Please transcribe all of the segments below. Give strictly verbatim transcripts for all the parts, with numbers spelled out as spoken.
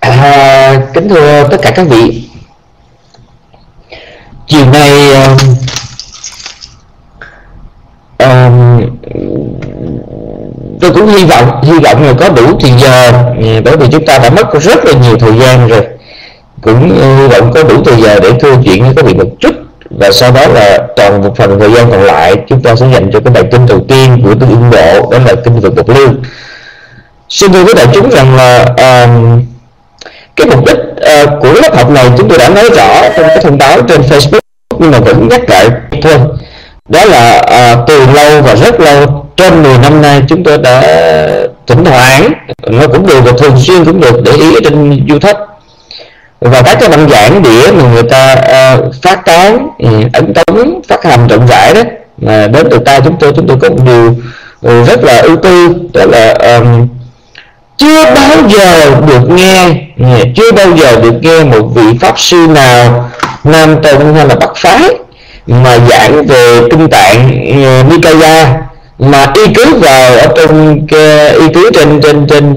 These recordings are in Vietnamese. À, kính thưa tất cả các vị, chiều nay uh, uh, tôi cũng hy vọng hy vọng là có đủ thì giờ, bởi vì chúng ta đã mất rất là nhiều thời gian rồi, cũng hy vọng có đủ thời giờ để thưa chuyện với các vị một chút, và sau đó là toàn một phần thời gian còn lại chúng ta sẽ dành cho cái bài kinh đầu tiên của Tương Ưng Bộ, đó là kinh về Bộc Lưu. Xin thưa với đại chúng rằng là uh, cái mục đích uh, của lớp học này chúng tôi đã nói rõ trong cái thông báo trên Facebook, nhưng mà vẫn nhắc lại thôi, đó là uh, từ lâu và rất lâu, trên mười năm nay, chúng tôi đã thỉnh thoảng, nó cũng được và thường xuyên cũng được để ý trên YouTube và các cái băng giảng đĩa mà người ta uh, phát tán, uh, ấn tống, phát hành rộng rãi đó, mà đến từ tay chúng tôi, chúng tôi cũng đều uh, rất là ưu tư, đó là um, chưa bao giờ được nghe chưa bao giờ được nghe một vị pháp sư nào nam tông hay là bắc phái mà giảng về kinh tạng Nikaya mà y cứ vào ở trong y cứ trên trên trên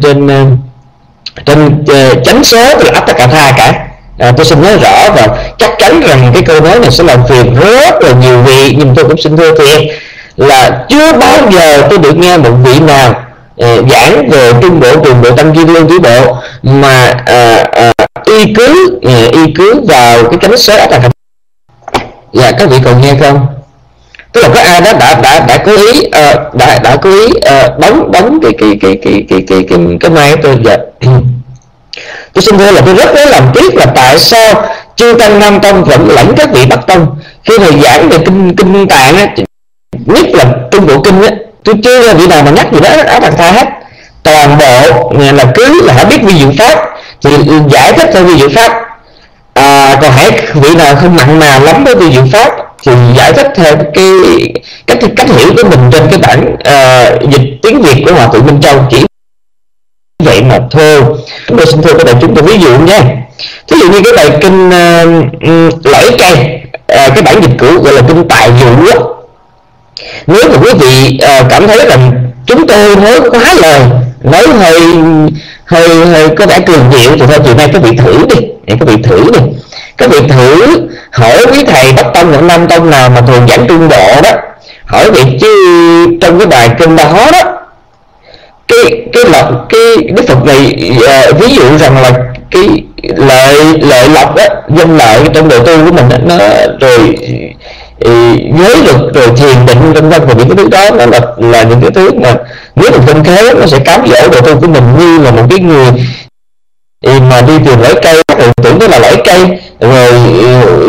trên trên chánh số là Atthakatha cả. À, tôi xin nói rõ và chắc chắn rằng cái câu nói này sẽ làm phiền rất là nhiều vị, nhưng tôi cũng xin thưa thiệt là chưa bao giờ tôi được nghe một vị nào giảng về Trung Bộ, Trường Bộ, Tăng Chi Lương Chí Bộ mà à, à, y cứ à, y cứ vào cái cánh số Atthakatha. Dạ, các vị còn nghe không? Tức là có ai đó đã đã đã cố ý à, đã đã cố ý à, đóng đóng cái cái cái cái cái cái cái cái máy tôi giờ. Tôi xin thưa là tôi rất muốn làm tiếc là tại sao chư tăng nam tông vẫn lẫn các vị bắc tông khi thầy giảng về kinh kinh tạng á, nhất là Trung Bộ kinh á, tôi chưa là vị nào mà nhắc gì đó Atthakatha hết, toàn bộ là cứ là hãy biết vi diệu pháp thì giải thích theo vi diệu pháp, à, còn hãy vị nào không mặn mà lắm với vi diệu pháp thì giải thích theo cái cách cách hiểu của mình trên cái bản à, dịch tiếng Việt của Hòa thượng Minh Châu, chỉ vậy mà thôi. Chúng tôi xin thưa các bạn, chúng tôi ví dụ nha, thí dụ như cái bài kinh à, Lễ Cây, à, cái bản dịch cũ gọi là kinh Tài Dụ á. Nếu mà quý vị à, cảm thấy rằng chúng tôi nói quá lời, nói hơi hơi hơi có vẻ cường điệu thì thôi, chiều nay các vị thử đi, các vị thử đi, các vị thử hỏi quý thầy bắc tông hoặc nam tông nào mà thường giảng Trung Bộ đó, hỏi vị chứ trong cái bài kinh đó đó, cái cái lọc cái đức Phật này à, ví dụ rằng là cái lợi lợi lộc á, danh lợi trong đời tư của mình đó, nó rồi giới luật rồi thiền định vân vân, và những cái thứ đó nó là là những cái thứ mà nếu mình không khéo nó sẽ cám dỗ đời tư của mình, như là một cái người mà đi tìm lễ cây rồi tưởng đó là lễ cây rồi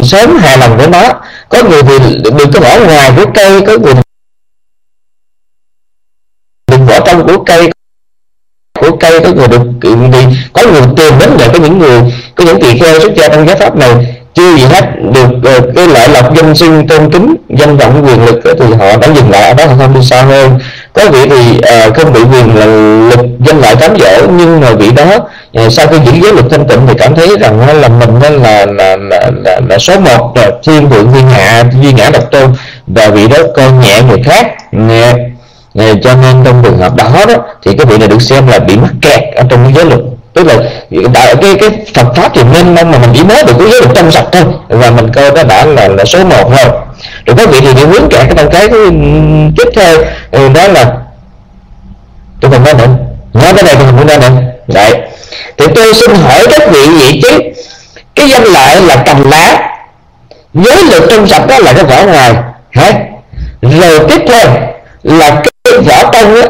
sớm hài lòng với nó. Có người thì đừng có bỏ ngoài của cây, có người đừng bỏ trong của cây của cây có người được đi, có người tìm đến để có những người có những tỳ kheo xuất gia trong giáo pháp này chưa gì hết được uh, cái lợi lộc danh sinh tôn kính danh vọng quyền lực thì họ đã dừng lại ở đó, không đi xa hơn. Có vị thì uh, không bị quyền lực danh lợi cám dỗ, nhưng mà vị đó uh, sau khi giữ giới luật thanh tịnh thì cảm thấy rằng uh, là mình uh, là, là, là, là, là số một, là thiên thượng thiên hạ, duy ngã độc tôn, và vị đó coi nhẹ người khác nhẹ. Nhẹ, cho nên trong trường hợp đó, đó thì cái vị này được xem là bị mắc kẹt ở trong giới luật. Tức là đại cái cái Phật pháp thì nên mong mà mình chỉ mới được cái giới luật trong sạch thôi, và mình coi nó đã là, là số một thôi. Rồi các vị thì đi hướng kẹt cái tầng cái tiếp theo, đó là tôi còn nói nữa, nói cái này tôi không nói nữa. Đấy, thì tôi xin hỏi các vị vậy chứ cái danh lợi là cành lá, giới luật trong sạch đó là cái vỏ ngoài hả? Rồi tiếp theo là cái vỏ trong á,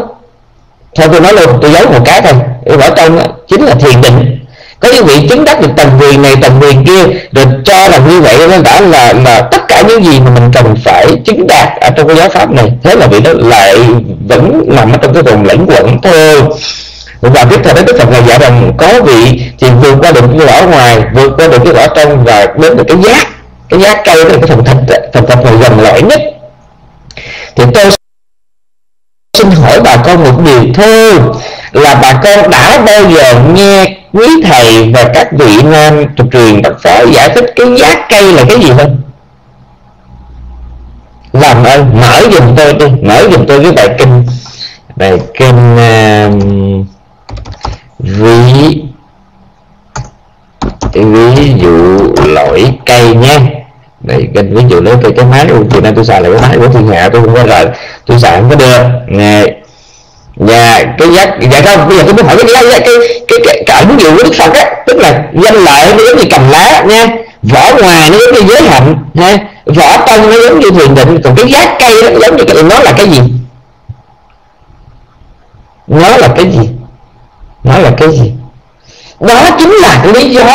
thôi tôi nói luôn, tôi giấu một cái thôi, cái vỏ trong á chính là thiền định. Có những vị chứng đắc được tầng quyền này tầng quyền kia được cho là như vậy, nó đã là là tất cả những gì mà mình cần phải chứng đạt ở trong cái giáo pháp này, thế là vị đó lại vẫn nằm ở trong cái vùng lẫn quẩn thôi. Và tiếp theo đến Đức Phật này dạy rằng có vị thì vượt qua được cái vỏ ngoài, vượt qua được cái vỏ trong và đến được cái giác, cái giác cây là cái phần thịt, phần thịt này gần lõi nhất. Thì tôi xin hỏi bà con một điều thôi, là bà con đã bao giờ nghe quý thầy và các vị nam thuộc truyền Phật giáo giải thích cái giá cây là cái gì không? Làm ơn mở giùm tôi đi, mở giùm tôi cái bài kinh bài kinh uh, vị ví dụ lỗi cây nhé. Đấy, cái ví dụ nếu tôi cái máy của Việt Nam tôi xài lại cái máy của thiên hạ tôi không có rồi, tôi xài không có được nè. Và cái giác dạ không, bây giờ tôi muốn hỏi cái cái cái cái cái cái ví dụ của Đức Phật á, tức là danh lợi nó giống như cầm lá nha, vỏ ngoài nó giống như giới hạnh ha, vỏ trong nó giống như thiền định, còn cái giác cây nó giống như cái, nó là cái gì? Nó là cái gì? Nó là cái gì? Đó chính là cái lý do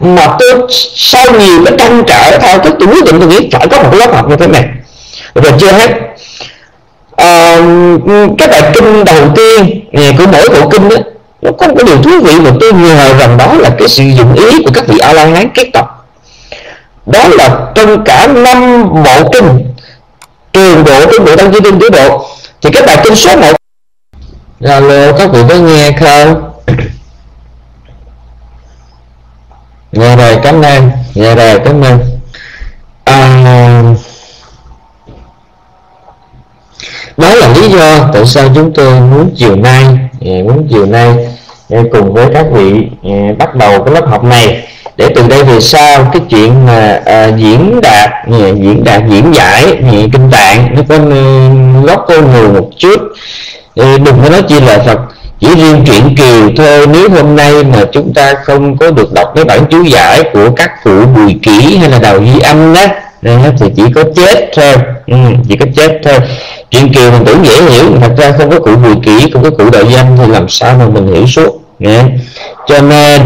mà tôi sau nhiều cái trăn trở theo cái tôi quyết định tôi nghĩ phải có một lớp học như thế này. Rồi chưa hết, à, cái bài kinh đầu tiên của mỗi bộ kinh đó, nó có một cái điều thú vị mà tôi ngờ rằng đó là cái sự dụng ý của các vị A La Hán kết tập. Đó là trong cả năm bộ kinh Trường Bộ, Kinh Bộ Tăng Chi Kinh, Tiểu Bộ, thì cái bài kinh số một là lô các vị có nghe không? Nghe rồi, cảm ơn. Nghe rồi, cảm ơn. À, đó là lý do tại sao chúng tôi muốn chiều nay muốn chiều nay cùng với các vị bắt đầu cái lớp học này, để từ đây về sau cái chuyện mà à, diễn đạt diễn đạt diễn giải kinh tạng nó có góp cô người một chút, đừng có nói chi là Phật. Chỉ riêng truyện Kiều thôi, nếu hôm nay mà chúng ta không có được đọc cái bản chú giải của các cụ Bùi Kỷ hay là Đào Duy Anh đó, thì chỉ có chết thôi, ừ, chỉ có chết thôi. Truyện Kiều mình tưởng dễ hiểu, thật ra không có cụ Bùi Kỷ, không có cụ Đào Duy Anh thì làm sao mà mình hiểu suốt. Cho nên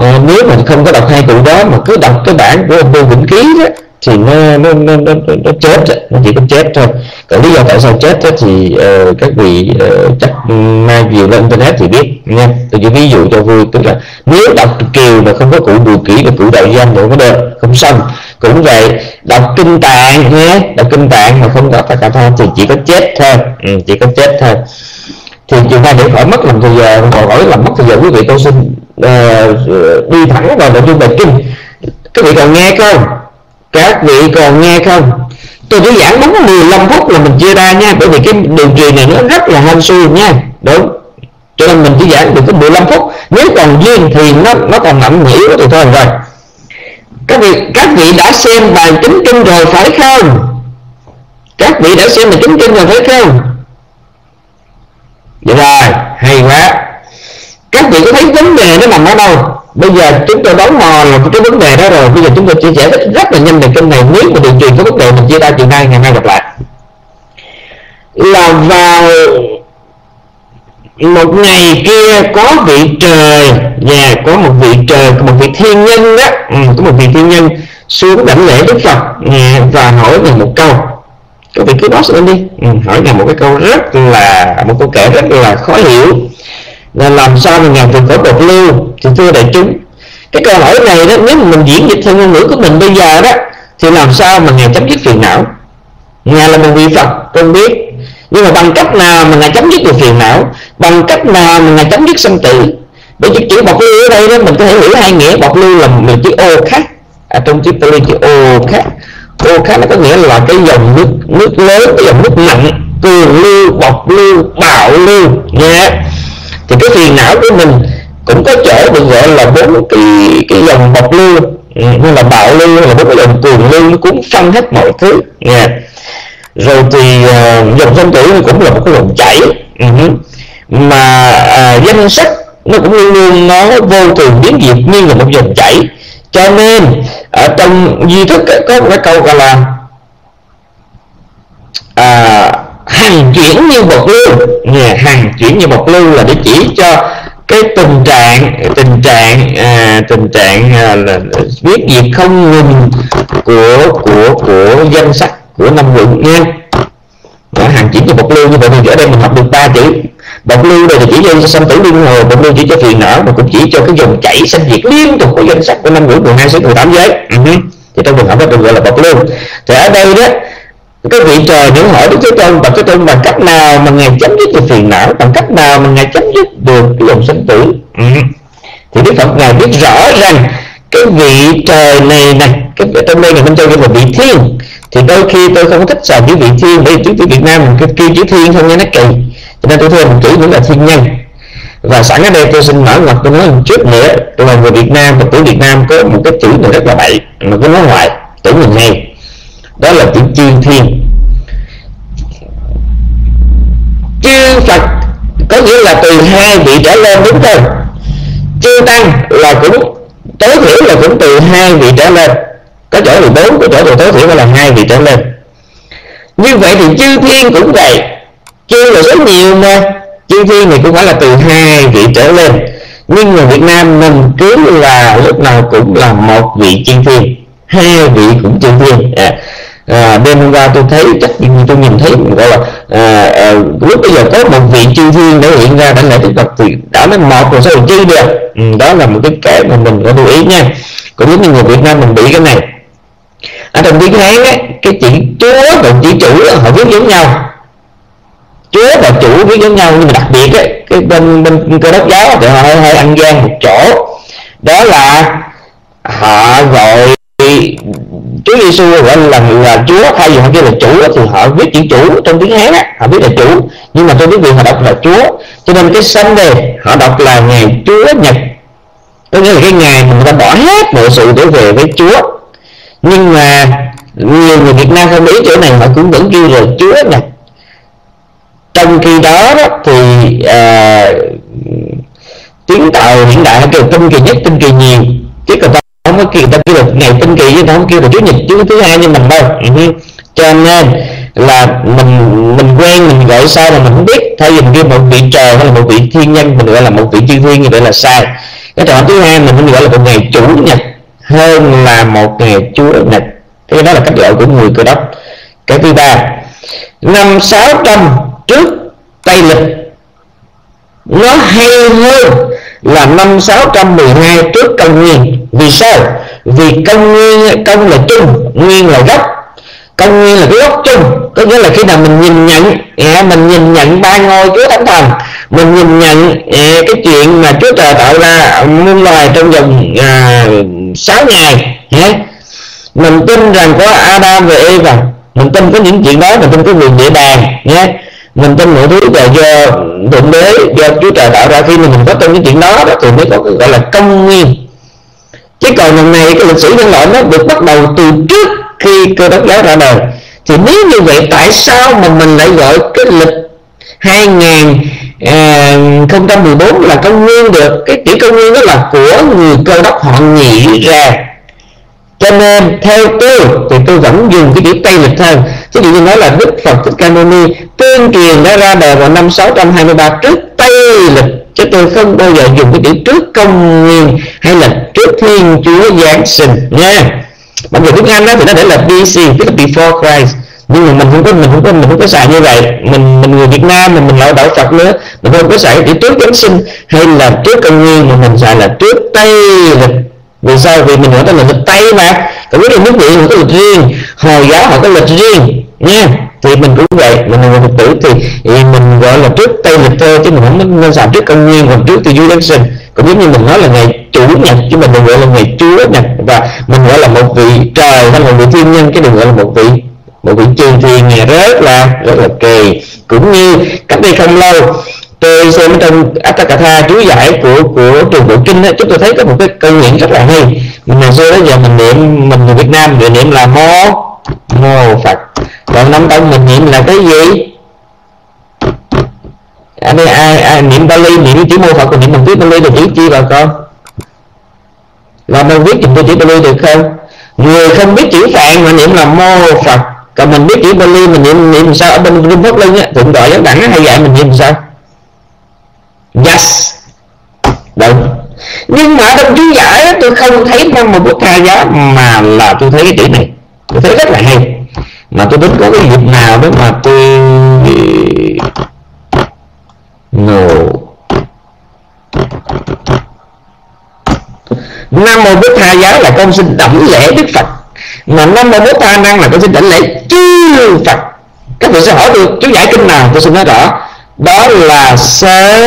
nếu mình không có đọc hai cụ đó mà cứ đọc cái bản của Bùi Vĩnh Ký đó, thì nó, nó, nó, nó, nó chết, nó chỉ có chết thôi. Còn lý do tại sao chết thì uh, các vị uh, chắc mai nhiều lên internet thì biết nha. Tôi chỉ ví dụ cho vui, tức là nếu đọc Kiều mà không có cụ Bùi Kỷ và cụ Đạo Danh thì không có được, không xong. Cũng vậy, đọc kinh tạng nhé, đọc kinh tạng mà không có Atthakatha thì chỉ có chết thôi, ừ, chỉ có chết thôi. Thì chiều nay để khỏi mất làm thời giờ, còn khỏi làm mất thời giờ quý vị, tôi xin uh, đi thẳng vào nội dung bài kinh. Các vị còn nghe không? Các vị còn nghe không? Tôi chỉ giảng đúng mười lăm phút là mình chia ra nha, bởi vì cái đường truyền này nó rất là hên xui nha, đúng. Cho nên mình chỉ giảng được có mười lăm phút, nếu còn duyên thì nó nó còn nặng nhỉ thì thôi rồi. Các vị các vị đã xem bài chính kinh rồi phải không? Các vị đã xem bài chính kinh rồi phải không? Vậy rồi, hay quá. Các vị có thấy vấn đề nó nằm ở đâu? Bây giờ chúng tôi đón mò là cái vấn đề đó rồi. Bây giờ chúng tôi chia sẻ rất là nhanh về kênh này. Nếu mà đường truyền có vấn đề mình chia ra chiều nay, ngày mai gặp lại. Là vào một ngày kia có vị trời, và có một vị trời, có một vị thiên nhân đó, ừ, có một vị thiên nhân xuống đảnh lễ Đức Phật và hỏi ngài một câu. Các vị cứ nói lên đi, ừ, hỏi ngài một cái câu rất là một câu kể rất là khó hiểu. Là làm sao mà ngài vượt khỏi Bộc Lưu? Thì thưa đại chúng, cái câu hỏi này đó, nếu mà mình diễn dịch theo ngôn ngữ của mình bây giờ đó, thì làm sao mà ngài chấm dứt phiền não? Ngài là một vị Phật, con biết, nhưng mà bằng cách nào mà ngài chấm dứt được phiền não? Bằng cách nào mà ngài chấm dứt sanh tử? Bởi vì chữ Bộc Lưu ở đây đó, mình có thể hiểu hai nghĩa. Bộc Lưu là một chữ ô khác, à, trong chữ Pali chữ ô khác, ô khác nó có nghĩa là cái dòng nước nước lớn, cái dòng nước nặng, cường lưu, bộc lưu, bạo lưu nha. Yeah. Thì cái phiền não của mình cũng có chỗ được gọi là bốn cái cái dòng bộc lưu, như là bạo lưu, là bốn cái dòng cường lưu, nó cũng phân hết mọi thứ nha. Rồi thì uh, dòng sanh tử cũng là một cái dòng chảy, uh-huh. mà uh, danh sách nó cũng luôn luôn nó vô thường biến diệt, nhưng là một dòng chảy. Cho nên ở trong duy thức có một cái câu gọi là uh, hành chuyển như bộc lưu, yeah, hành chuyển như bộc lưu là để chỉ cho cái tình trạng tình trạng à, tình trạng à, là biết gì không ngừng của của của danh sách của năm quận nha. Yeah. Hành chuyển như bộc lưu, như vậy thì ở đây mình học được ba chữ bộc lưu này, chỉ cho sanh tử luân hồi, bộc lưu chỉ cho phiền não, mà cũng chỉ cho cái dòng chảy sanh diệt liên tục của danh sách của năm quận mười hai, mười tám giới, uh-huh. Thì trong trường hợp đó được gọi là bộc lưu. Thì ở đây đó cái vị trời những hỏi Đức Thế Tôn, Bạch Thế Tôn, bằng cách nào mà ngài chấm dứt được phiền não, bằng cách nào mà ngài chấm dứt được dòng sanh tử, ừ. Thì Đức Phật ngài biết rõ rằng cái vị trời này này, cái trong đây ngài Minh Châu kêu là vị thiên. Thì đôi khi tôi không thích xài chữ vị thiên, bởi vì tiếng Việt Nam mình kêu chữ thiên không nghe nó kỳ, cho nên tôi thường chữ vẫn là thiên nhân. Và sẵn ở đây tôi xin mở ngoặt, tôi nói trước nữa, tôi là người Việt Nam và tiếng Việt Nam có một cái chữ này rất là bậy mà cứ nói hoài tưởng mình hay, đó là chữ chiên thiên. Chư Phật có nghĩa là từ hai vị trở lên, đúng không? Chư Tăng là cũng tối thiểu là cũng từ hai vị trở lên, có chỗ từ bốn, có chỗ từ tối thiểu là hai vị trở lên. Như vậy thì chư thiên cũng vậy, chư là rất nhiều mà, chư thiên thì cũng phải là từ hai vị trở lên, nhưng người Việt Nam mình cứ là lúc nào cũng là một vị chư thiên, hai vị cũng chư thiên. À, à, đêm hôm qua tôi thấy chắc tôi nhìn thấy gọi là à, à, lúc bây giờ có một vị chư thiên để hiện ra, đã lại tiếp tục thì đã là một rồi sao chư được. Ừ, đó là một cái cái mà mình phải lưu ý nha. Cũng giống như người Việt Nam mình bị cái này ở trong tiếng Hán ấy, cái chữ chúa và chữ chủ họ viết giống nhau, chúa và chủ viết giống nhau, nhưng mà đặc biệt ấy, cái bên bên Cơ Đốc giáo thì họ hơi ăn gian một chỗ, đó là họ gọi Chúa Giêsu gọi là, là Chúa, thay vì họ kêu là chủ thì họ viết chữ chủ trong tiếng Hán á, họ viết là chủ, nhưng mà trong tiếng Việt họ đọc là chúa, cho nên cái Sunday họ đọc là ngày Chúa Nhật, có nghĩa là cái ngày mà người ta bỏ hết mọi sự để về với Chúa. Nhưng mà nhiều người Việt Nam không ý chỗ này, họ cũng vẫn kêu là Chúa Nhật, trong khi đó, đó thì à, tiếng Tàu hiện đại kêu tinh kỳ nhất, tinh kỳ nhiều, chứ còn không có kêu, ta kêu là ngày tinh kỳ chứ không kêu là Chúa Nhật, Chúa thứ hai như mình đâu. Cho nên là mình mình quen mình gọi sai là mình không biết, thay vì mình kêu một vị trời hay là một vị thiên nhân, mình gọi là một vị chư thiên như vậy là sai. Cái trò thứ hai mình gọi là một ngày Chủ Nhật hơn là một ngày Chúa Nhật, cái đó là cách gọi của người Cơ Đốc. Cái thứ ba, năm sáu trăm trước Tây Lịch nó hay hơn là năm sáu trăm mười hai trước Công Nguyên. Vì sao? Vì Công Nguyên, Công là chung, Nguyên là gốc, Công Nguyên là cái gốc chung, có nghĩa là khi nào mình nhìn nhận mình nhìn nhận ba ngôi Chúa Thánh Thần, mình nhìn nhận cái chuyện mà Chúa Trời tạo ra muôn loài trong vòng à, sáu ngày, mình tin rằng có Adam và Eva, mình tin có những chuyện đó, mình tin có quyền địa bàn, mình tin mọi thứ là do Thượng Đế, do Chúa Trời tạo ra. Khi mà mình có tin những chuyện đó thì mới có gọi là Công Nguyên. Chứ còn lần này cái lịch sử nhân loại nó được bắt đầu từ trước khi Cơ Đốc giáo ra đời, thì nếu như vậy tại sao mà mình lại gọi cái lịch hai nghìn không trăm mười bốn là Công Nguyên được? Cái chữ Công Nguyên đó là của người Cơ Đốc họ nghĩ ra, cho nên theo tôi thì tôi vẫn dùng cái chữ Tây Lịch hơn. Chứ điều như nói là Đức Phật Thích Ca Mâu Ni tuyên truyền đã ra đời vào năm sáu trăm hai mươi ba trước Tây Lịch, chứ tôi không bao giờ dùng cái chữ trước Công Nguyên hay là trước Thiên Chúa Giáng Sinh nha. Mặc dù tiếng Anh đó thì nó để là bê xê, tức là before Christ, nhưng mà mình không có mình không có mình không có xài như vậy. Mình mình người Việt Nam mình mình lão đạo Phật nữa, mình không có xài chữ trước Giáng Sinh hay là trước Công Nguyên, mà mình xài là trước Tây Lịch. Vì sao? Vì mình nói tới là lịch Tây mà, còn biết là nước Mỹ họ có lịch riêng, Hồi giáo họ có lịch riêng nha. Thì mình cũng vậy, mình là Phật tử thì, thì mình gọi là trước Tây Lịch thôi, chứ mình không nên xài trước Công Nguyên hoặc trước Thiên Chúa Giáng Sinh. Cũng giống như mình nói là ngày Chủ Nhật, chứ mình đừng gọi là ngày Chúa Nhật, và mình gọi là một vị trời hay là một vị thiên nhân, chứ đừng gọi là một vị một vị chư thiên nghe rất là rất là kỳ. Cũng như cách đây không lâu tôi xem trong Atthakatha chú giải của của Trường Bộ Kinh ấy, chúng tôi thấy có một cái câu niệm rất là hay mà xưa đó giờ mình niệm, mình người Việt Nam mình niệm là mô mô Phật, còn năm tông mình niệm là cái gì? Ở đây ai, ai niệm Bali niệm chữ mô Phật, còn niệm bằng tiếng Bali là chữ chi bà con? Là mình biết chúng tôi chữ Bali được không? Người không biết chữ Phạn mà niệm là mô Phật, còn mình biết chữ Bali mình niệm niệm sao? Ở bên Trung Quốc lên á, thượng tọa giáo đẳng hay dạy mình niệm sao? Yes, đúng. Nhưng mà trong chú giải tôi không thấy mong một bức thai giáo, mà là tôi thấy cái chữ này tôi thấy rất là hay, mà tôi tính có cái dịp nào đó mà tôi no Nam Mô Bức Tha Giáo là con xin đảnh lễ Đức Phật, mà Nam Mô Bức Tha Năng là con xin đảnh lễ chư Phật. Các vị sẽ hỏi được chú giải kinh nào, tôi xin nói rõ, đó là Sớ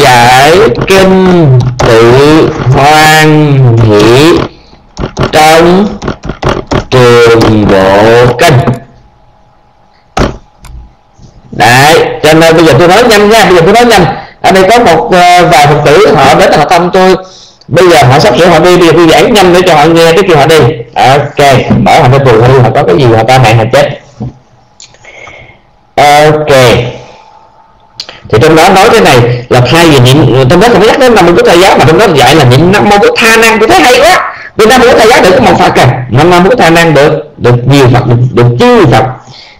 Giải Kinh Tự Hoan Hỷ trong Trường Bộ Kinh. Đấy, cho nên bây giờ tôi nói nhanh nha, bây giờ tôi nói nhanh Ở đây có một vài Phật tử họ đến họ tâm tôi, bây giờ họ sắp sửa họ đi, bây giờ tôi giảng nhanh để cho họ nghe trước khi họ đi. Ok, bảo họ phải buồn thôi, họ có cái gì họ ta hẹn họ chết. Ok, thì trong đó nói cái này là hai gì nhịn, trong đó không nhắc đến năm mươi thầy giáo mà trong đó dạy là nhịn năm mươi tha năng, tôi thấy hay quá. Vì năm mươi thầy giáo được có một Phật à, năm mươi tha năng được được nhiều Phật, được, được chư Phật.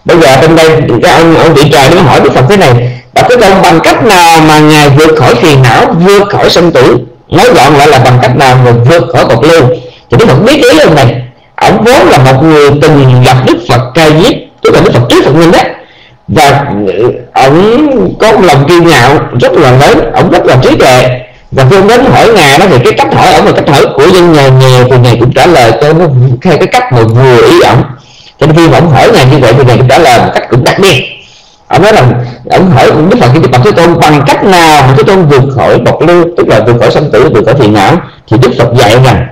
Bây giờ trong đây cái ông ông vị trời nó hỏi Đức Phật thế này: Bạch Thế Tôn, bằng cách nào mà ngài vượt khỏi phiền não, vượt khỏi sanh tử? Nói gọn lại là bằng cách nào mà vượt khỏi Bộc Lưu? Thì Đức Phật biết ý ông này, ông vốn là một người từng gặp Đức Phật Ca Diếp, tức là Đức Phật Trí Phật Minh đấy, và ông có lòng kiêu ngạo rất là lớn, ông rất là trí tuệ. Và khi ông đến hỏi ngài đó thì cái cách hỏi ông là cách hỏi của dân nghèo nghèo thì ngài cũng trả lời cho nó theo cái cách mà vừa ý ông. Cho nên khi ông hỏi ngài như vậy thì ngài cũng trả lời một cách cũng đặc biệt. Ông nói là ông hỏi Đức Phật Đức Phật Thế Tôn bằng cách nào mà Thế Tôn vượt khỏi Bộc Lưu, tức là vượt khỏi sanh tử, vượt khỏi phiền não. Thì Đức Phật dạy rằng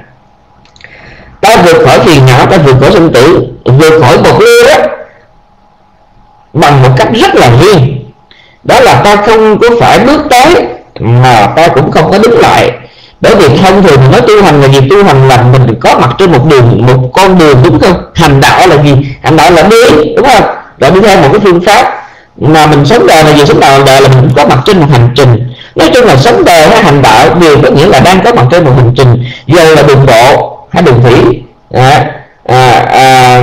ta vượt khỏi phiền não, ta vượt khỏi sanh tử, vượt khỏi Bộc Lưu đó bằng một cách rất là riêng. Đó là ta không có phải bước tới mà ta cũng không có đứng lại. Bởi vì thông thường nói tu hành là gì? Tu hành là mình có mặt trên một đường, một con đường, đúng không? Hành đạo là gì? Hành đạo là đi, đúng không? Đã đi theo một cái phương pháp mà mình sống đời là gì? Sống đời là mình có mặt trên một hành trình. Nói chung là sống đời hay hành đạo đều có nghĩa là đang có mặt trên một hành trình, dù là đường bộ hay đường thủy. à, à, à,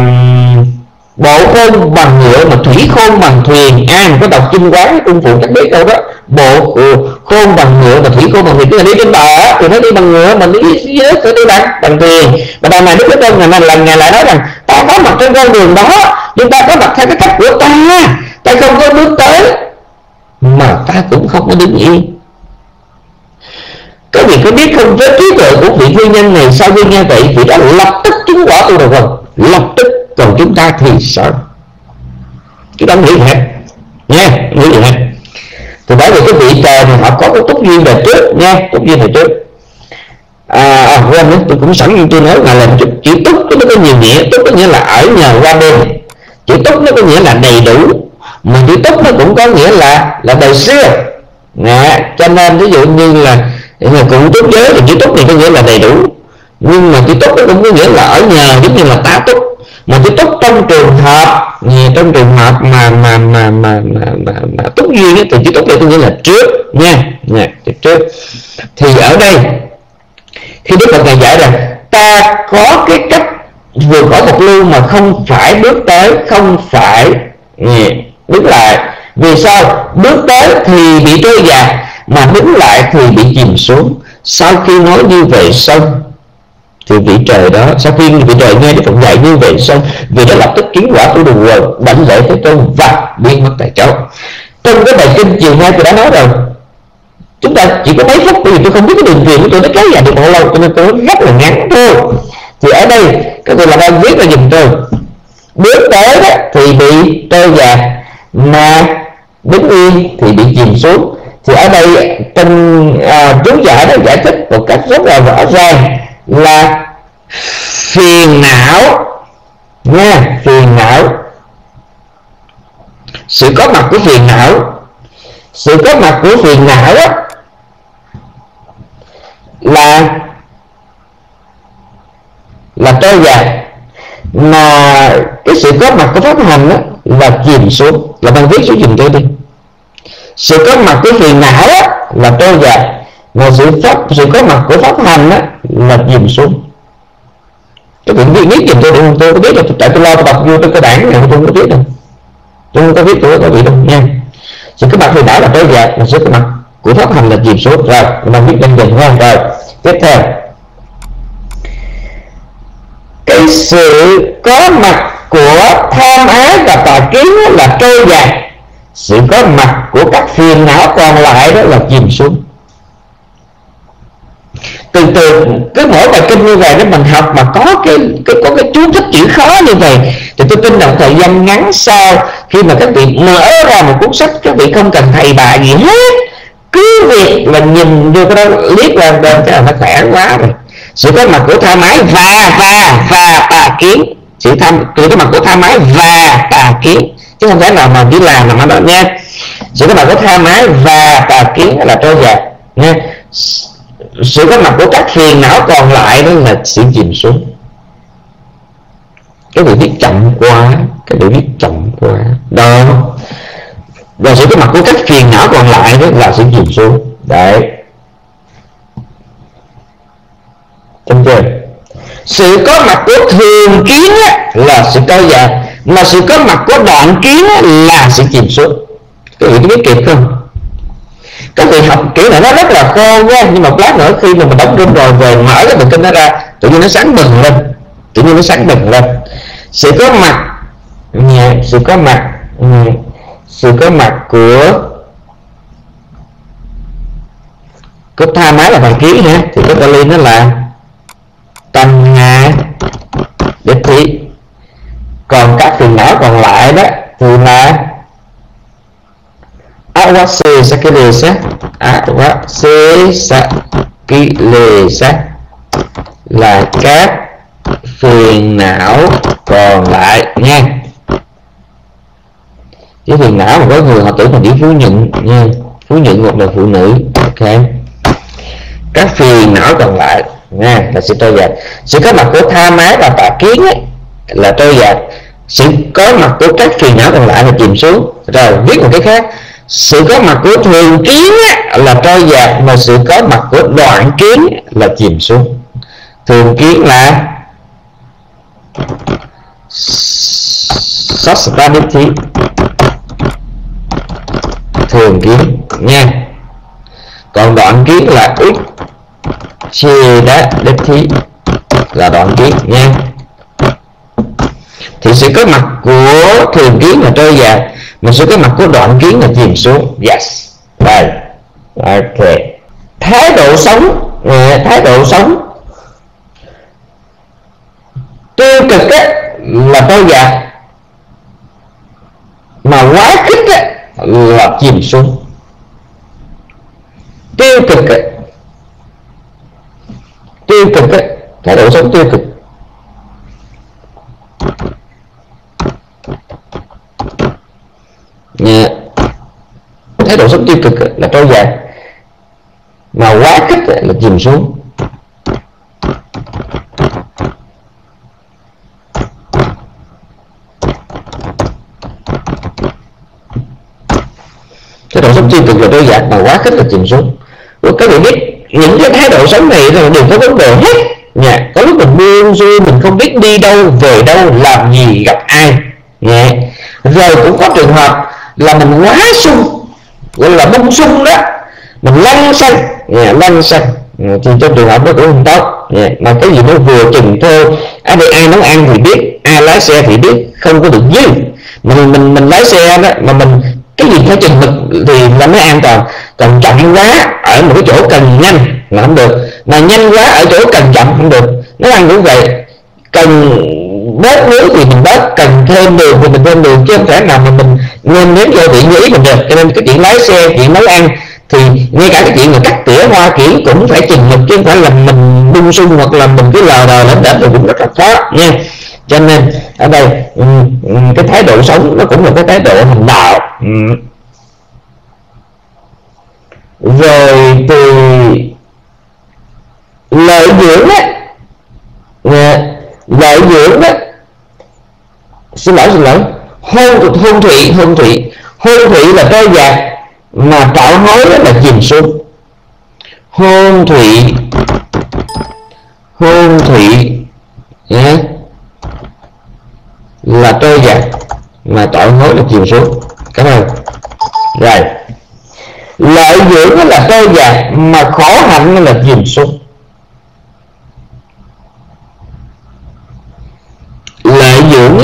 Bộ khôn bằng ngựa mà thủy khôn bằng thuyền, ai mà có đọc Kinh Quán Cung Phụ chắc biết đâu đó. Bộ khôn bằng ngựa mà thủy khôn bằng thuyền, tức là đi trên bờ thì nó đi bằng ngựa, mình đi dưới thì đi bằng, bằng thuyền. Và đằng này Đức Thế Tôn ngày này lại nói rằng ta có mặt trên con đường đó, nhưng ta có mặt theo cái cách của ta, ta không có bước tới mà ta cũng không có đứng yên. Các vị có biết không, với trí tuệ của vị nguyên nhân này, sau khi nghe vậy vị đã lập tức chứng quả tu được rồi, lập tức. Còn chúng ta thì sợ, chúng ta nghĩ hết nha, nghĩ hết. Thì bởi vì cái vị trời này họ có cái túc duyên đời trước nha, túc duyên đời trước. À, à quên nữa, tôi cũng sẵn như tôi nói là làm chút chữ túc nó có nhiều nghĩa. Túc có nghĩa là ở nhờ qua đêm, chữ túc nó có nghĩa là đầy đủ, mà chữ túc nó cũng có nghĩa là là đời xưa nè. Cho nên ví dụ như là người cũng túc giới thì chữ túc này có nghĩa là đầy đủ, nhưng mà chữ túc nó cũng có nghĩa là ở nhờ, giống như là tá túc. Mà cái túc trong trường hợp, trong trường hợp mà mà mà mà, mà, mà, mà túc duyên ấy, thì cái túc này tôi nghĩ là trước nha, nha trước. Thì ở đây khi Đức Phật này dạy rằng ta có cái cách vượt khỏi Bộc Lưu mà không phải bước tới, không phải nha, bước lại. Vì sao? Bước tới thì bị trôi dạt, mà đứng lại thì bị chìm xuống. Sau khi nói như vậy xong thì vị trời đó, sau khi vị trời nghe Đức Phật dạy như vậy xong, vị đã lập tức kiến quả tu đường rồi, đảnh lễ Thế Tôn và biến mất tại chỗ. Trong cái bài kinh chiều nay tôi đã nói rồi, chúng ta chỉ có mấy phút, bởi vì tôi không biết cái đường truyền của tôi nó kéo dài được bao lâu, cho nên tôi rất là ngắn thôi. Thì ở đây các tôi làm ơn viết ra dùm tôi: bước tới đó thì bị trôi dạt, mà đứng yên thì bị chìm xuống. Thì ở đây trong à, chú giải nó giải thích một cách rất là rõ ràng là phiền não nha, phiền não, sự có mặt của phiền não, sự có mặt của phiền não đó là là trôi dạt, mà cái sự có mặt của pháp hành đó là chìm xuống, là bạn viết xuống dùm tôi đi. Sự có mặt của phiền não đó là trôi dạt, mà sự pháp, sự có mặt của pháp hành đó là dìm xuống. Các bạn biết biết dùm tôi được không? Tôi có biết là tại tôi lo tôi đọc vô tôi có đảng này, tôi không có biết đâu, tôi không có biết tôi có bị đâu nha. Sự có mặt thì đã là trôi dạt, mà sự có mặt của pháp hành là dìm xuống. Rồi mình biết bên mình không? Rồi tiếp theo, cái sự có mặt của tham ái và tà kiến là trôi dạt, sự có mặt của các phiền não còn lại đó là dìm xuống. Từ từ cứ mỗi bài kinh như vậy đó mình học mà có cái, cái có cái chú thích chữ khó như vậy thì tôi tin rằng thời gian ngắn sau, khi mà các vị mở ra một cuốn sách, các vị không cần thầy bà gì hết, cứ việc là nhìn vô cái đó liếc lên bên cái là nó khỏe quá rồi. Sự có mặt của tham ái và và và tà kiến, sự tham, sự có mặt của tham ái và tà kiến, chứ không thể nào mà đi làm mà nó nghe. sự có mặt của tha mái và tà kiến là trôi dạt nha. Sự có mặt của các phiền não còn lại đó là sự chìm xuống. Cái điều biết chậm quá, cái điều biết chậm quá đó, và sự có mặt của các phiền não còn lại đó là sự chìm xuống đấy. Đúng chưa? Sự có mặt của thường kiến là sự trôi dạt, mà sự có mặt của đoạn kiến là sự chìm xuống. Các vị có biết kịp không? Các vị học kiểu này nó rất là khô nha, nhưng mà lát nữa khi mà mình đóng rung rồi về mở cái bình kinh nó ra, tự nhiên nó sáng bừng lên, tự nhiên nó sáng bừng lên. Sự có mặt, sự có mặt, sự có mặt của có tha mái là bằng kiến hả? Thì cái Pali nó là tanh nga đích thị, còn các phiền não còn lại đó thì là awase sakilesa, awase sakilesa là các phiền não còn lại nha. Cái phiền não mà có người họ tưởng là chỉ phú nhận nha, phú nhận một là phụ nữ, ok. Các phiền não còn lại nha là sự trôi dạt. Sự có mặt của tha mái và tà kiến ấy, là trôi dạt. Sự có mặt của các phiền não còn lại là chìm xuống. Rồi viết một cái khác, sự có mặt của thường kiến ấy, là trôi dạt, mà sự có mặt của đoạn kiến là chìm xuống. Thường kiến là sastaditi, thường kiến nha. Còn đoạn kiến là ít chia đá đích thí, là đoạn kiến nha. Thì sự có mặt của thường kiến là trôi dạt, mà sự có mặt của đoạn kiến là chìm xuống. Yes, đây, ok. Thái độ sống, thái độ sống tiêu cực ấy, là trôi dạt, mà quá khích ấy, là chìm xuống. Tiêu cực ấy, tiêu cực ấy, thái độ sống tiêu cực yeah. Thái độ sống tiêu cực ấy, là trôi dạt, mà quá khích ấy, là chìm xuống. Thái độ sống tiêu cực là trôi dạt, mà quá khích là chìm xuống. Các bạn biết những cái thái độ sống này là đều có vấn đề hết nha. Có lúc mình buông xuôi, mình không biết đi đâu, về đâu, làm gì, gặp ai nha. Rồi cũng có trường hợp là mình quá sung, gọi là bung sung đó, mình lăn xăng nha, lăn xăng thì trong trường hợp đó cũng không tốt nha. Mà cái gì nó vừa chừng thôi. Ai ai nấu ăn thì biết, ai lái xe thì biết, không có được dư. Mình mình mình lái xe đó mà mình cái gì theo chừng mực thì là mới an toàn. Còn chậm quá ở một cái chỗ cần nhanh là không được, mà nhanh quá ở chỗ cần chậm không được. Nó ăn cũng vậy, cần bớt nước thì mình bớt, cần thêm đường thì mình thêm đường, chứ không thể nào mà mình nên nếm vô tiện như ý mình được. Cho nên cái chuyện lái xe, chuyện nấu ăn, thì ngay cả cái chuyện mà cắt tỉa hoa kiển cũng phải chừng mực, chứ không phải là mình bung sung hoặc là mình cứ lờ đờ lẫn đễnh thì cũng rất là khó nha. Cho nên ở đây cái thái độ sống nó cũng là cái thái độ hành đạo. Rồi thì lợi dưỡng á, lợi dưỡng á, xin lỗi xin lỗi hôn hôn thủy, hôn thủy hôn thủy là trôi dạt, mà tạo hối là chìm xuống. Hôn thủy, hôn thủy yeah, là trôi dạt, mà tạo hối là chìm xuống. Cảm ơn. Rồi lợi dưỡng là trôi dạt, mà khổ hạnh là chìm xuống. Lợi dưỡng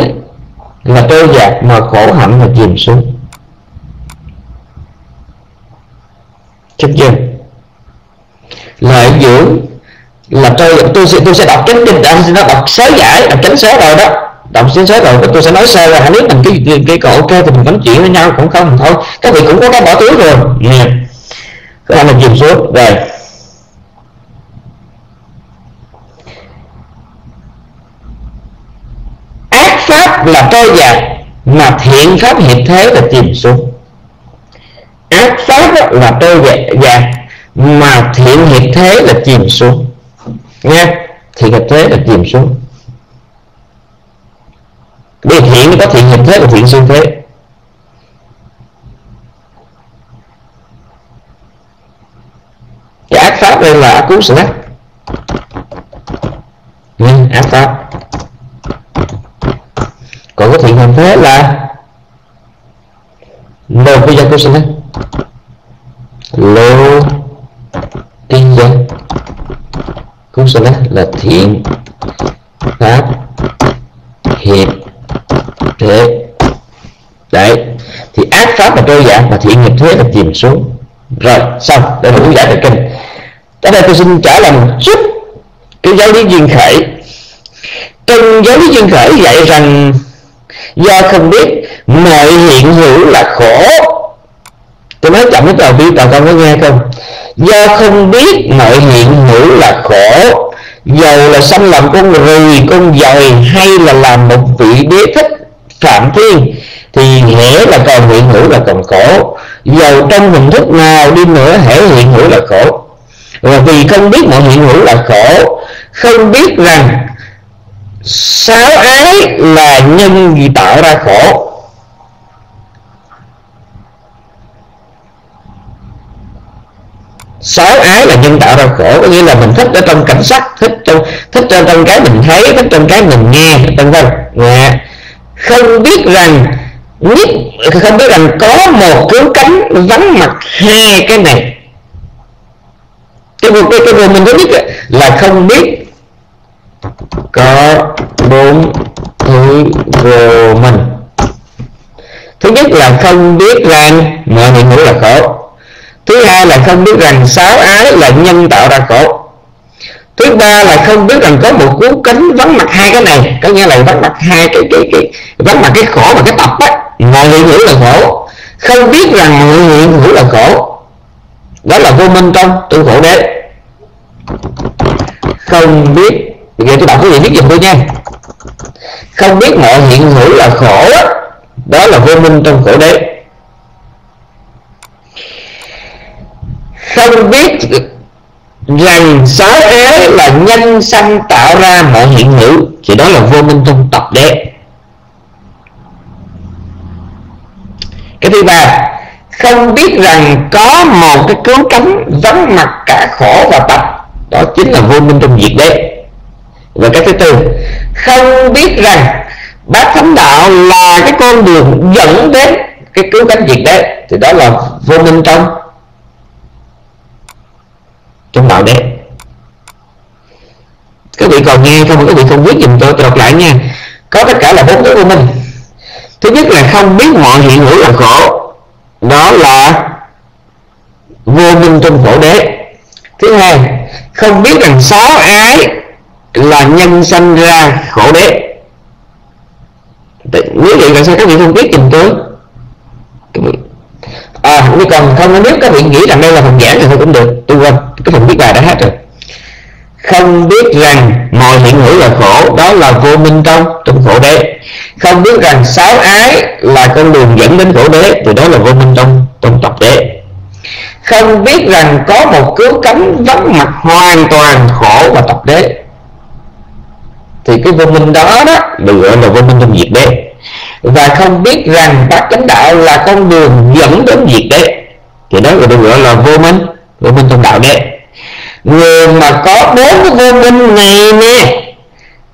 là trôi dạt, mà khổ hạnh là chìm xuống. Chấp chưa? Lợi dưỡng là trôi dạt. Tôi sẽ tôi sẽ đọc chánh kinh, nó đọc sớ giải, đọc chánh sớ rồi đó. Đọc chính xác rồi, tôi sẽ nói sơ là nếu mình cái cái, cái còn ok thì mình nói chuyện với nhau, cũng không thì thôi. Các vị cũng có cái bỏ túi rồi yeah. Các bạn mình dừng xuống rồi. Ác pháp là trôi dạt, mà thiện pháp hiện thế là chìm xuống. ác pháp là trôi dạt, mà thiện hiện thế là chìm xuống. Nha, thiện hiện thế là chìm xuống. Điều thiện có thiện hiện thế và thiện xuyên thế. Cái ác pháp đây là ác cứu sự ác. Nên ác pháp. Còn cái thiện hiện thế là lô kinh gia cứu sự ác. Lô kinh gia cứu sự ác là thiện pháp hiện thế. Đấy, thì ác pháp là trôi dạt và thiện nghiệp thế là chìm xuống. Rồi xong, để đủ giải bài kinh. Tới đây tôi xin trả lời một chút cái giáo lý duyên khởi. Trong giáo lý duyên khởi dạy rằng do không biết mọi hiện hữu là khổ. Tôi nói chậm cái tờ bi tờ con có nghe không? Do không biết mọi hiện hữu là khổ, dầu là xâm làm con rùi, con dòi hay là làm một vị đế thích phạm thiên thì nghĩa là còn hiện hữu là còn khổ, dầu trong hình thức nào đi nữa hễ hiện hữu là khổ. Và vì không biết mọi hiện hữu là khổ, không biết rằng sáu ái là nhân gì tạo ra khổ. Sáu ái là nhân tạo ra khổ, có nghĩa là mình thích ở trong cảnh sắc, thích trong thích trong, trong cái mình thấy, thích trong cái mình nghe, vân vân. Không biết rằng biết, không biết rằng có một cứu cánh vắng mặt hai cái này. Cái một cái cái mình có biết là không biết có bốn thứ vô minh. Thứ nhất là không biết rằng mọi hiện hữu là khổ. Thứ hai là không biết rằng sáu ái là nhân tạo ra khổ. Thứ ba là không biết rằng có một cứu cánh vắng mặt hai cái này, có nghĩa là vắng mặt hai cái cái cái vắng mặt cái khổ và cái tập á. Mọi hiện hữu là khổ, không biết rằng mọi hiện hữu là khổ, đó là vô minh trong tu khổ đế. Không biết, giờ tôi đọc cái gì viết dùm tôi nha. Không biết mọi hiện hữu là khổ, đó là vô minh trong khổ đế. Không biết rằng sáu ái là nhân sanh tạo ra mọi hiện hữu thì đó là vô minh trong tập đế. Cái thứ ba, không biết rằng có một cái cứu cánh vắng mặt cả khổ và tập, đó chính là vô minh trong diệt đế. Và cái thứ tư, không biết rằng bát thánh đạo là cái con đường dẫn đến cái cứu cánh diệt đế thì đó là vô minh trong trong đạo đế. Các vị còn nghe không? Các vị không biết dùm tôi, tôi đọc lại nha. Có tất cả là bốn cái của mình. Thứ nhất là không biết mọi hiện hữu là khổ, đó là vô minh trong khổ đế. Thứ hai, không biết rằng sáu ái là nhân sanh ra khổ đế. Nếu vậy là sao các vị không biết dùm tôi? À, nếu còn không, nếu các vị nghĩ rằng đây là phần giảng thì thôi cũng được, tôi quên, cái phần viết bài đã hết rồi. Không biết rằng mọi hiện hữu là khổ, đó là vô minh trong trong khổ đế. Không biết rằng sáu ái là con đường dẫn đến khổ đế thì đó là vô minh trong trong tập đế. Không biết rằng có một cứu cánh vắng mặt hoàn toàn khổ và tập đế thì cái vô minh đó đó được gọi là vô minh trong diệt đế. Và không biết rằng bát chánh đạo là con đường dẫn đến diệt đế thì đó được gọi là vô minh vô minh trong đạo đế. Người mà có bốn cái vô minh này nè,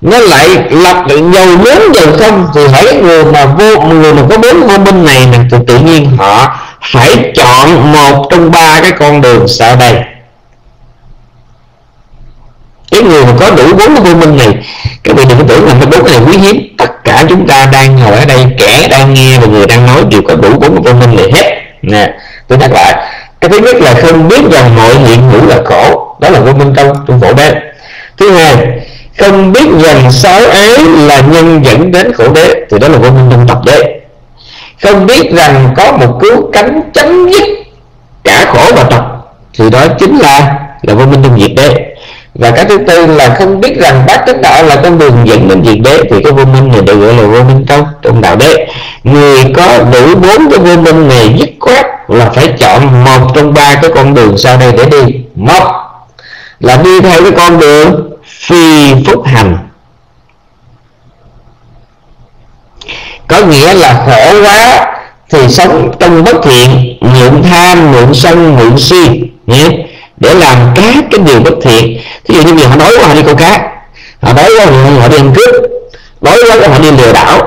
nó lại lập được dầu lớn dầu không thì hãy người mà vô người mà có bốn vô minh này nè thì tự nhiên họ phải chọn một trong ba cái con đường sau đây. Cái người mà có đủ bốn vô minh này, các vị đừng có tưởng rằng bốn cái này quý hiếm. Tất cả chúng ta đang ngồi ở đây, kẻ đang nghe và người đang nói đều có đủ bốn vô minh này hết nè. Tôi nhắc lại, cái thứ nhất là không biết rằng mọi hiện hữu là khổ, đó là vô minh trong trong khổ đế. Thứ hai, không biết rằng sáu ái là nhân dẫn đến khổ đế thì đó là vô minh trong tập đế. Không biết rằng có một cứu cánh chấm dứt cả khổ và tập thì đó chính là là vô minh trong diệt đế. Và cái thứ tư là không biết rằng bát chánh đạo là con đường dẫn đến diệt đế, thì cái vô minh này được gọi là vô minh trong trong đạo đế. Người có đủ bốn cái vô minh này dứt khoát là phải chọn một trong ba cái con đường sau đây để đi. Một là đi theo cái con đường phi phúc hành, có nghĩa là khổ quá thì sống trong bất thiện, mượn tham, mượn sân, mượn si để làm các cái điều bất thiện. Ví dụ như người họ đói quá họ đi câu cá, họ đói quá họ đi ăn cướp, đói quá họ đi lừa đảo,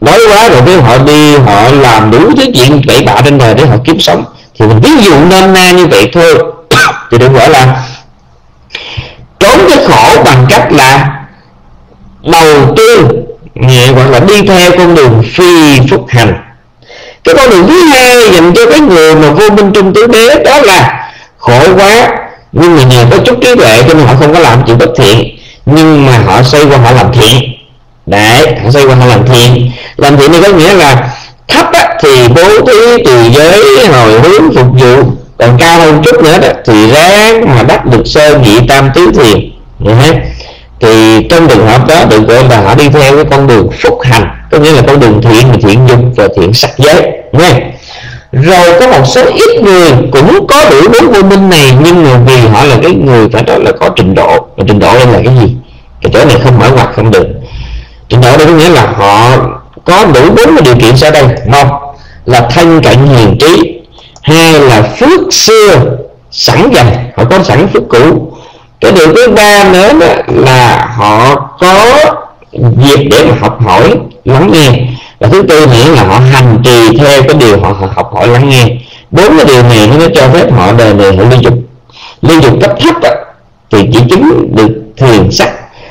đói quá rồi cái họ đi họ làm đủ thứ chuyện bậy bạ trên đời để họ kiếm sống. Thì mình ví dụ nôm na như vậy thôi, thì đừng gọi là trốn cái khổ bằng cách là đầu tư, gọi là đi theo con đường phi phúc hành. Cái con đường thứ hai dành cho cái người mà vô minh trung tứ đế, đó là khổ quá nhưng mà nhờ có chút trí tuệ cho nên họ không có làm chuyện bất thiện, nhưng mà họ xoay qua họ làm thiện. Đấy, họ xoay qua họ làm thiện. Làm thiện thì có nghĩa là thấp á, thì bố thí, từ giới, hồi hướng, phục vụ. Còn cao hơn chút nữa đó, thì ráng mà đắc được sơ nhị tam tứ thiền. Thì trong trường hợp đó được gọi là họ đi theo cái con đường phúc hành, có nghĩa là con đường thiện, thiện dung và thiện sắc giới. Nghe rồi có một số ít người cũng có đủ bốn vô minh này, nhưng mà vì họ là cái người phải nói là có trình độ. Và trình độ đây là cái gì? Cái chỗ này không mở ngoặt không được. Trình độ đây có nghĩa là họ có đủ bốn cái điều kiện sau đây: một là thân cận hiền trí, hai là phước xưa sẵn dành, họ có sẵn phước cũ. Cái điều thứ ba nữa là họ có dịp để mà học hỏi, lắng nghe. Và thứ tư nữa là họ hành trì theo cái điều họ học hỏi, lắng nghe. Bốn cái điều này nó cho phép họ đời này họ ly dục. Ly dục cấp thấp thì chỉ chứng được thiền sắc,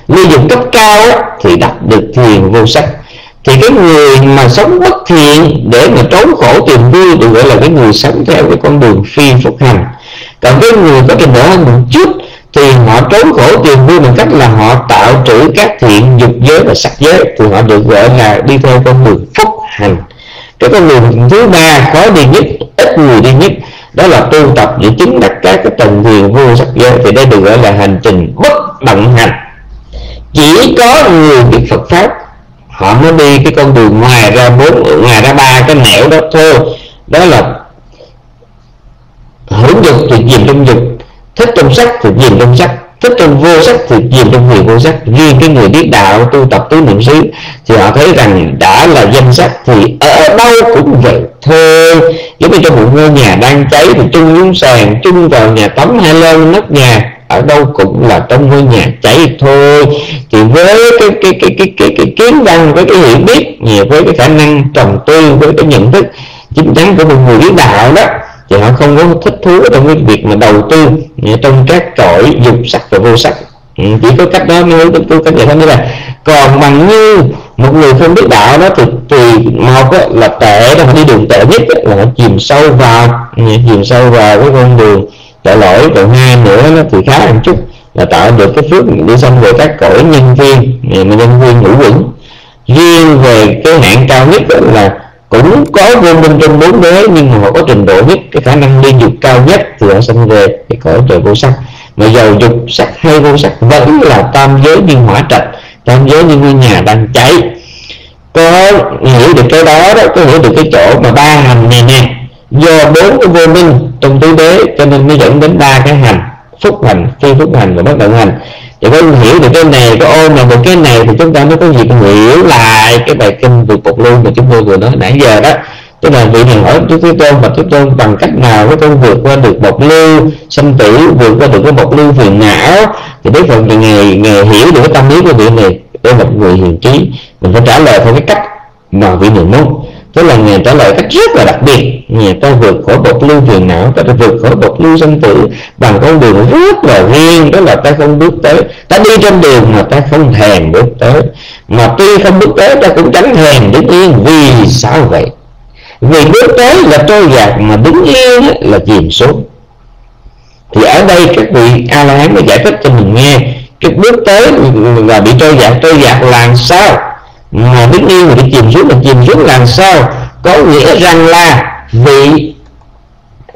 ly dục cấp cao thì đắc được thiền vô sắc. Thì cái người mà sống bất thiện để mà trốn khổ tìm vui được gọi là cái người sống theo cái con đường phi phúc hành. Còn cái người có trình độ hơn một chút thì họ trốn khổ tìm vui bằng cách là họ tạo trữ các thiện dục giới và sắc giới, thì họ được gọi là đi theo con đường phúc hành. Cái con đường thứ ba khó đi nhất, ít người đi nhất, đó là tu tập để chứng đắc các cái tầng thiền vô sắc giới, thì đây được gọi là hành trình bất động hành. Chỉ có người biết Phật pháp họ mới đi cái con đường ngoài ra bốn, ngoài ra ba cái nẻo đó thôi. Đó là hưởng dục thì dìm trong dục, thích trong sắc thì dìm trong sắc, thích trong vô sắc thì dìm trong người vô sắc. Riêng cái người biết đạo tu tập tứ niệm xứ thì họ thấy rằng đã là danh sắc thì ở đâu cũng vậy thôi. Giống như trong một ngôi nhà đang cháy thì chung xuống sàn, chung vào nhà tắm hay lên nóc nhà, ở đâu cũng là trong ngôi nhà cháy thôi. Thì với cái cái cái cái cái, cái kiến văn, với cái hiểu biết nhiều, với cái khả năng trồng tư, với cái nhận thức chính chắn của một người biết đạo đó, thì họ không có thích thú trong cái việc mà đầu tư trong các cõi dục sắc và vô sắc. Chỉ có cách đó mới hướng đến tu cách giải thoát như vậy. Còn bằng như một người không biết đạo đó thì tùy một là tệ, đó họ đi đường tệ nhất là họ chìm sâu vào, chìm sâu vào cái con đường tội lỗi. Còn hai nữa nó thì khá hơn chút là tạo được cái phước đi xong về các cõi nhân viên, nhân viên ngũ quẩn. Riêng về cái hạng cao nhất là cũng có vô minh trong bốn đế, nhưng mà họ có trình độ nhất, cái khả năng liên dục cao nhất, thì họ sinh về cái cõi trời vô sắc. Mà dầu dục sắc hay vô sắc vẫn là tam giới như hỏa trạch, tam giới như ngôi nhà đang cháy. Có hiểu được cái đó đó, có hiểu được cái chỗ mà ba hành này nè, do bốn cái vô minh trong tứ đế cho nên mới dẫn đến ba cái hành: phúc hành, phi phúc hành và bất động hành. Thì có hiểu được cái này, có ôn là một cái này thì chúng ta mới có dịp hiểu lại cái bài kinh về Bộc Lưu mà chúng tôi vừa nói nãy giờ đó. Tức là vị này hỏi Đức Thế Tôn, và Thế Tôn bằng cách nào có tôi vượt qua được Bộc Lưu sanh tử, vượt qua được cái Bộc Lưu phiền não, thì đến phần thì ngày ngày hiểu được cái tâm lý của vị này để một người hiền trí. Mình phải trả lời theo cái cách mà vị này muốn, tức là người trả lời cách rất là đặc biệt. Người ta vượt khỏi Bộc Lưu phiền não, ta vượt khỏi Bộc Lưu sanh tử bằng con đường rất là riêng, đó là ta không bước tới, ta đi trên đường mà ta không thèm bước tới, mà tuy không bước tới ta cũng tránh thèm đứng yên. Vì sao vậy? Vì bước tới là trôi dạt, mà đứng yên là chìm xuống. Thì ở đây các vị A La Hán mới giải thích cho mình nghe cái bước tới là bị trôi dạt, trôi dạt là sao, mà đứng yên mà đi chìm xuống, mà chìm xuống làm sao. Có nghĩa rằng là vị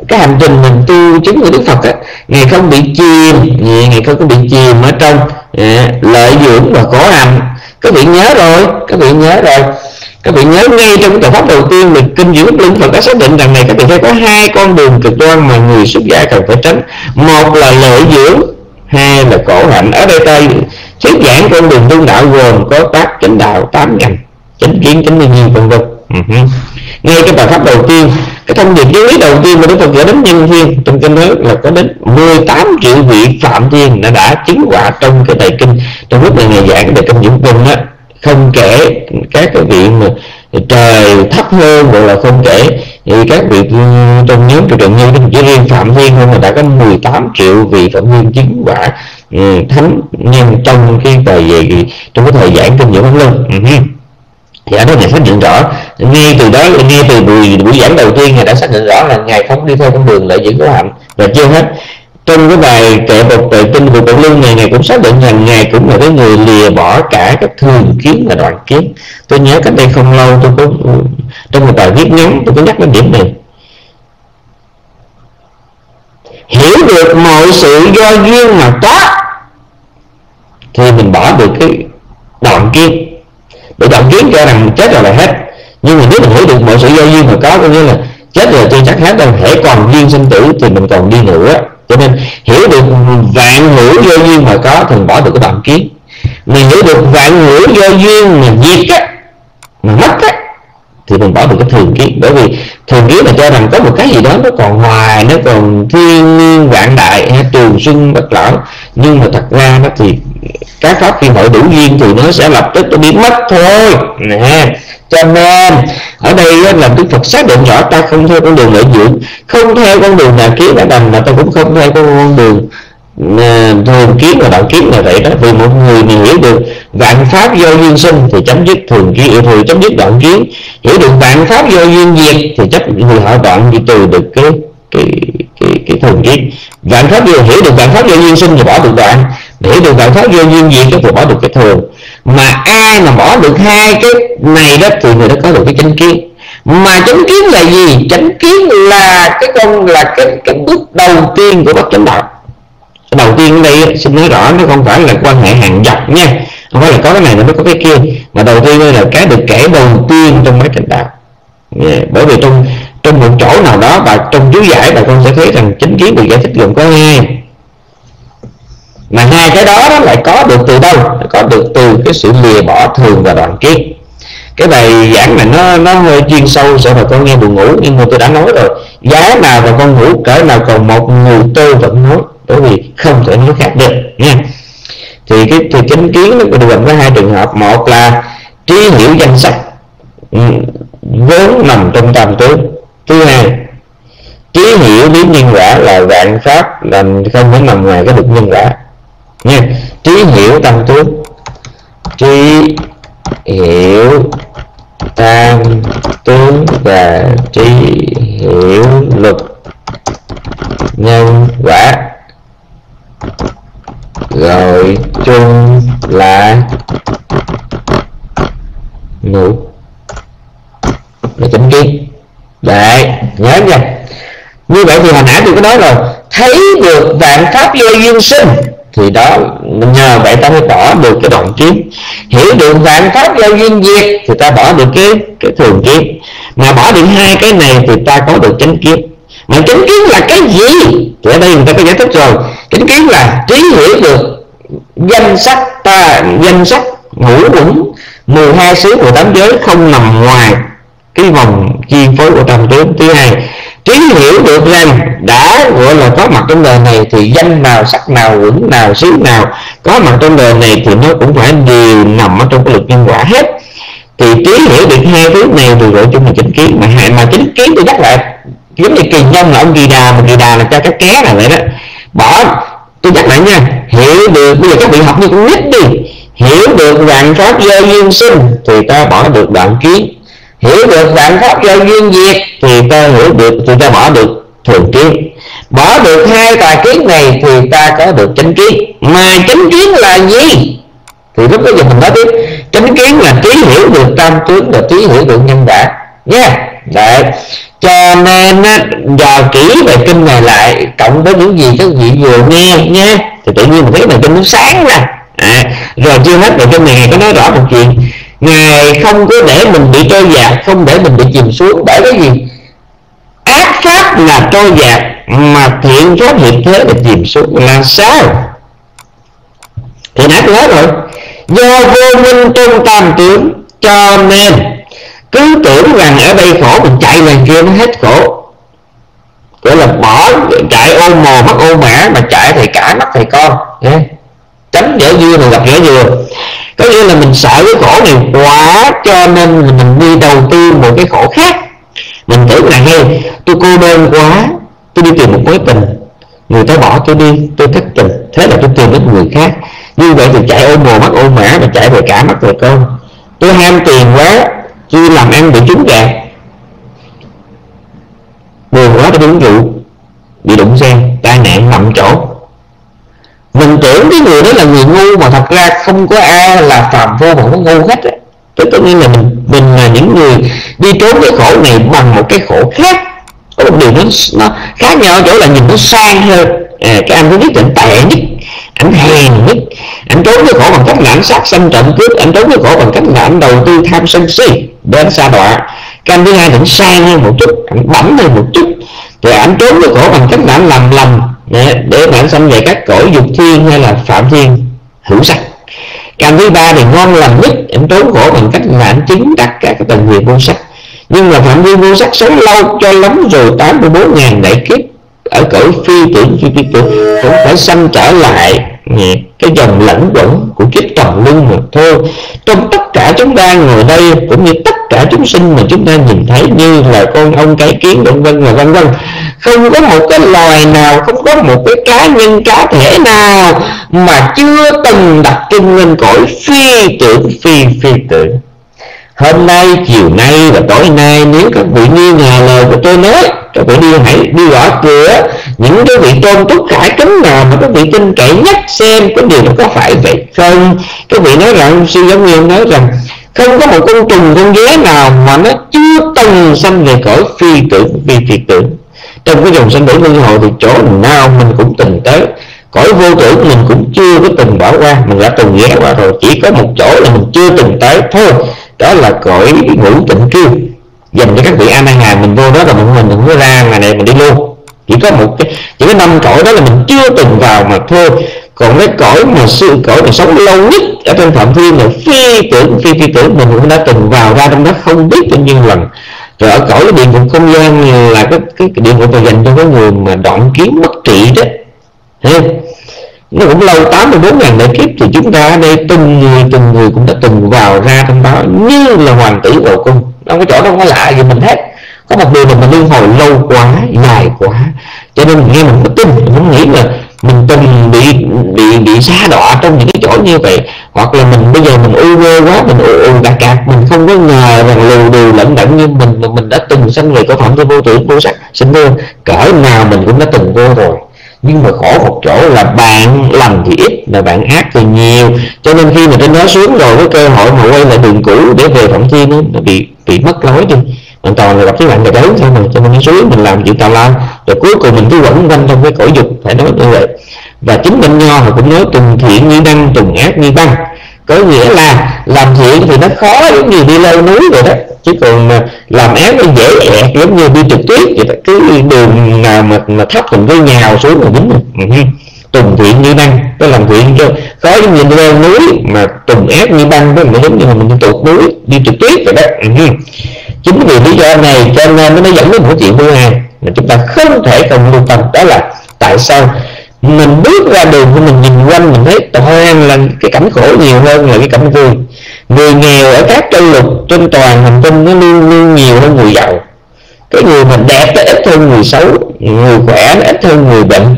cái hành trình mình tu chứng của Đức Phật ấy, ngày không bị chìm, ngày không có bị chìm ở trong lợi dưỡng và khổ hạnh. Các vị nhớ rồi, các vị nhớ rồi, các vị nhớ ngay trong cái tờ pháp đầu tiên mình kinh Dưỡng Linh Phật đã xác định rằng này các vị thấy có hai con đường cực đoan mà người xuất gia cần phải tránh, một là lợi dưỡng, hai là khổ hạnh. Ở đây tôi thuyết giảng con đường tu đạo gồm có tác chánh đạo tám ngành, chánh kiến, chánh nguyên nhiên, vân vân. Ngay cái bài pháp đầu tiên, cái thông điệp giáo lý đầu tiên mà Đức Phật gửi đến nhân thiên trong kinh đó là có đến mười tám triệu vị phạm thiên đã đã chứng quả trong cái bài kinh, trong lúc này ngày giảng cái bài kinh Dưỡng Linh đó, không kể các cái vị mà trời thấp hơn gọi là không kể, thì các vị trong nhóm trụ trần như chỉ riêng phạm thiên không mà đã có mười tám triệu vị phạm thiên chứng quả thánh nhân trong cái bài về trong cái thời giảng kinh Dưỡng Linh. Thì ở đó ngài xác định rõ ngay từ đó, ngay từ buổi buổi giảng đầu tiên ngài đã xác định rõ là ngài không đi theo con đường lợi dưỡng khổ hạnh. Và chưa hết, trong cái bài kệ bộc tự tin của Bộc Lưu này, ngài cũng xác định rằng ngài cũng là cái người lìa bỏ cả các thường kiến và đoạn kiến. Tôi nhớ cách đây không lâu tôi có trong một bài viết ngắn tôi có nhắc đến điểm này. Hiểu được mọi sự do duyên mà có thì mình bỏ được cái đoạn kiến. Để đoạn kiến cho rằng chết rồi là hết, nhưng mà nếu mình hiểu được mọi sự do duyên mà có, có nghĩa là chết rồi chưa chắc hết đâu, hễ còn duyên sinh tử thì mình còn đi nữa. Cho nên hiểu được vạn hữu do duyên mà có thì bỏ được cái đoạn kiến. Mình hiểu được vạn hữu do duyên mà diệt á, mà mất á, thì mình bỏ được cái thường kiến. Bởi vì thường kiến là cho rằng có một cái gì đó nó còn hoài, nó còn thiên nhiên vạn đại, hay trường sinh bất lão, nhưng mà thật ra nó thì các pháp khi hội đủ duyên thì nó sẽ lập tức nó biến mất thôi nè. Cho nên ở đây là Đức Phật xác định rõ ta không theo con đường lợi dưỡng, không theo con đường nào kiến đã đành, mà ta cũng không theo con đường thường kiến và đạo kiến là vậy đó. Vì một người mình hiểu được vạn pháp do duyên sinh thì chấm dứt thường kiến, thì chấm dứt đoạn kiến. Hiểu được vạn pháp do duyên diệt thì chấp người họ đoạn thì từ được cái cái cái, cái thường kiến. Vạn pháp do hiểu được vạn pháp do duyên sinh thì bỏ được đoạn, hiểu được vạn pháp do duyên diệt thì bỏ được cái thường. Mà ai mà bỏ được hai cái này đó thì người đó có được cái chánh kiến. Mà chánh kiến là gì? Chánh kiến là cái con là cái cái bước đầu tiên của bậc chánh đạo. Đầu tiên đây xin nói rõ, nó không phải là quan hệ hàng dọc nha, không phải là có cái này nó mới có cái kia, mà đầu tiên đây là cái được kể đầu tiên trong mấy chánh đạo. Yeah. Bởi vì trong trong một chỗ nào đó và trong chú giải bà con sẽ thấy rằng chánh kiến được giải thích gồm có hai, mà hai cái đó, đó lại có được từ đâu? Có được từ cái sự lìa bỏ thường và đoạn kiến. Cái bài giảng này nó nó hơi chuyên sâu, sợ bà con nghe buồn ngủ, nhưng mà tôi đã nói rồi, giá nào bà con ngủ cỡ nào còn một người tôi vẫn nói, bởi vì không thể nói khác được nha. Thì cái thì chánh kiến nó được gồm có hai trường hợp, một là trí hiểu danh sách vốn nằm trong tam tướng, thứ hai trí hiểu lý nhân quả là vạn pháp là không phải nằm ngoài cái luật nhân quả nha. Trí hiểu tam tướng, trí hiểu tam tướng và trí hiểu luật nhân quả rồi chung là ngủ là chánh kiến. Đấy, nhớ nha. Như vậy thì hồi nãy tôi có nói rồi, thấy được vạn pháp do duyên sinh thì đó nhờ vậy ta mới bỏ được cái đoạn kiến. Hiểu được vạn pháp do duyên diệt thì ta bỏ được cái cái thường kiến. Mà bỏ được hai cái này thì ta có được chánh kiến. Mà chánh kiến là cái gì? Thì ở đây người ta có giải thích rồi. Chánh kiến là trí hiểu được danh sách ta, danh sách ngũ uẩn mười hai xứ mười tám giới không nằm ngoài cái vòng chi phối của tam tướng. Thứ hai, trí hiểu được rằng đã gọi là có mặt trong đời này thì danh nào, sắc nào, uẩn nào, xứ nào có mặt trong đời này thì nó cũng phải đều nằm ở trong cái luật nhân quả hết. Thì trí hiểu được hai thứ này thì gọi chung là chánh kiến. Mà hại mà chánh kiến thì nhắc lại giống như kỳ nhân là ông kỳ đà, mà kỳ đà là cho các ké là vậy đó. Bỏ, tôi nhắc lại nha, hiểu được, bây giờ các vị học như con nít đi, hiểu được vạn pháp do duyên sinh thì ta bỏ được đoạn kiến, hiểu được vạn pháp do duyên diệt thì ta hiểu được, thì ta bỏ được thường kiến. Bỏ được hai tà kiến này thì ta có được chánh kiến. Mà chánh kiến là gì? Thì lúc đó giờ mình nói tiếp, chánh kiến là trí hiểu được tam tướng và trí hiểu được nhân quả nha. Yeah. Đấy, Cho nên dò kỹ về kinh này lại, cộng với những gì các vị vừa nghe nhé, thì tự nhiên mình thấy bài kinh nó sáng ra. À, rồi chưa hết, bài kinh này có nói rõ một chuyện, Ngài không có để mình bị trôi dạt, không để mình bị chìm xuống. Bởi cái gì? Ác pháp là trôi dạt, mà thiện pháp hiện thế là chìm xuống. Là sao? Thì nãy tôi nói rồi, do vô minh trong tam tướng, cho nên cứ tưởng rằng ở đây khổ, mình chạy về kia nó hết khổ, gọi là bỏ chạy ô mồ mất ô mã, mà chạy thầy cả mất thầy con, yeah. Tránh dễ dưa mà gặp dễ dưa, có nghĩa là mình sợ cái khổ này quá, cho nên mình đi đầu tư một cái khổ khác. Mình tưởng rằng hey, tôi cô đơn quá, tôi đi tìm một mối tình, người ta bỏ tôi đi, tôi thất tình, thế là tôi tìm đến người khác. Như vậy thì chạy ô mồ mất ô mã, mà chạy về cả mất thầy con. Tôi ham tiền quá, tôi làm ăn bị trúng gạt, buồn quá tôi uống rượu, bị đụng xe, tai nạn nằm chỗ. Mình tưởng cái người đó là người ngu, mà thật ra không có ai là phàm vô mà có ngu hết. Tức tự nhiên là mình, mình là những người đi trốn cái khổ này bằng một cái khổ khác. Có một điều nó, nó khác nhau ở chỗ là nhìn nó sang hơn. À, cái anh có biết định tệ nhất, ảnh hèn nhất, ảnh trốn cái khổ bằng cách là ảnh sát sanh trộm cướp, ảnh trốn cái khổ bằng cách là ảnh đầu tư tham sân si đến xa đọa. Cái anh thứ hai ảnh sang hơn một chút, ảnh bẩm hơn một chút, rồi ảnh trốn cái khổ bằng cách là ảnh làm lầm để, để mà ảnh sanh về các cõi dục thiên hay là phạm thiên hữu sắc. Cái anh thứ ba thì ngon lành nhất, ảnh trốn khổ bằng cách là ảnh chứng đắc các cái tầng nguyện vô sắc. Nhưng mà phạm thiên vô sắc sống lâu cho lắm rồi tám mươi bốn ngàn đại kiếp ở cõi phi tưởng phi tưởng cũng phải sanh trở lại cái dòng lẫn quẩn của kiếp trầm luân mà thôi. Trong tất cả chúng ta ngồi đây cũng như tất cả chúng sinh mà chúng ta nhìn thấy như là con ong cái kiến vân vân và vân vân, không có một cái loài nào, không có một cái cá nhân cá thể nào mà chưa từng đặt chân lên cõi phi tưởng phi phi tưởng. Hôm nay, chiều nay và tối nay, nếu các vị nghi ngờ lời của tôi nói, các vị đi hãy đi gõ cửa những cái vị tôn túc khải kính nào mà các vị tin cậy nhất xem cái điều nó có phải vậy không. Các vị nói rằng sư giáo nguyên nói rằng không có một con trùng con dế nào mà nó chưa từng sanh về cõi phi tưởng phi phi tưởng. Trong cái dòng sanh tử luân hồi thì chỗ nào mình cũng từng tới, cõi vô tưởng mình cũng chưa có từng bỏ qua, mình đã từng ghé qua rồi, chỉ có một chỗ là mình chưa từng tới thôi, đó là cõi Ngũ Tịnh Cư dành cho các vị an hà. Mình vô đó là mình mình không có ra, ngày này mình đi luôn, chỉ có một cái chỉ có năm cõi đó là mình chưa từng vào mà thôi. Còn cái cõi mà sự cõi mà sống lâu nhất ở trên phạm vi là phi tưởng phi phi tưởng, mình cũng đã từng vào ra trong đó không biết bao nhiêu lần rồi. Ở cõi địa ngục không gian là cái cái địa ngục mà dành cho cái người mà đoạn kiến bất trị đó, nó cũng lâu tám mươi bốn ngàn đại kiếp. Thì chúng ta ở đây từng người từng người cũng đã từng vào ra trong đó như là hoàng tử Bộ Cung, không có chỗ đâu có lạ gì mình hết. Có một điều là mình luân hồi lâu quá, dài quá, cho nên nghe mình có tin, mình không nghĩ là mình từng bị bị bị xa đọa trong những cái chỗ như vậy, hoặc là mình bây giờ mình u quê quá, mình u u cạc cạc, mình không có ngờ rằng lù đù lẫn đẫn như mình mà mình đã từng sanh về có phẩm cho vô tưởng vô sắc sinh vô, cỡ nào mình cũng đã từng vô rồi. Nhưng mà khổ một chỗ là bạn lành thì ít mà bạn ác thì nhiều, cho nên khi mà trên đó xuống rồi cái cơ hội mà quay lại đường cũ để về phạm thiên ấy, nó bị bị mất lối đi, hoàn toàn là gặp cái bạn này đấy thôi mà. Cho nên nó xuống mình làm chuyện tào lao rồi cuối cùng mình cứ quẩn quanh trong cái cõi dục, phải nói như vậy. Và chính Minh Nho họ cũng nói từng thiện như đăng, từng ác như băng, có nghĩa là làm thiện thì nó khó giống như đi leo núi rồi đó, chứ còn mà làm ác nó dễ ẹt giống như đi trực tiếp vậy đó. Cứ đường nào mà, mà thấp mình cứ nhào xuống rồi dính mình. Tùng thiện như băng, nó làm thiện cho khó giống như leo núi, mà tùng ác như băng đó nó giống như mình tụt núi đi trực tiếp vậy đó. Chính vì lý do này cho nên nó dẫn đến một chuyện thứ hai mà chúng ta không thể không lưu tâm, đó là tại sao mình bước ra đường của mình nhìn quanh mình thấy toàn là cái cảnh khổ nhiều hơn là cái cảnh vui. Người nghèo ở các châu lục trên toàn hành tinh nó luôn luôn nhiều hơn người giàu, cái người mình đẹp nó ít hơn người xấu, người khỏe nó ít hơn người bệnh,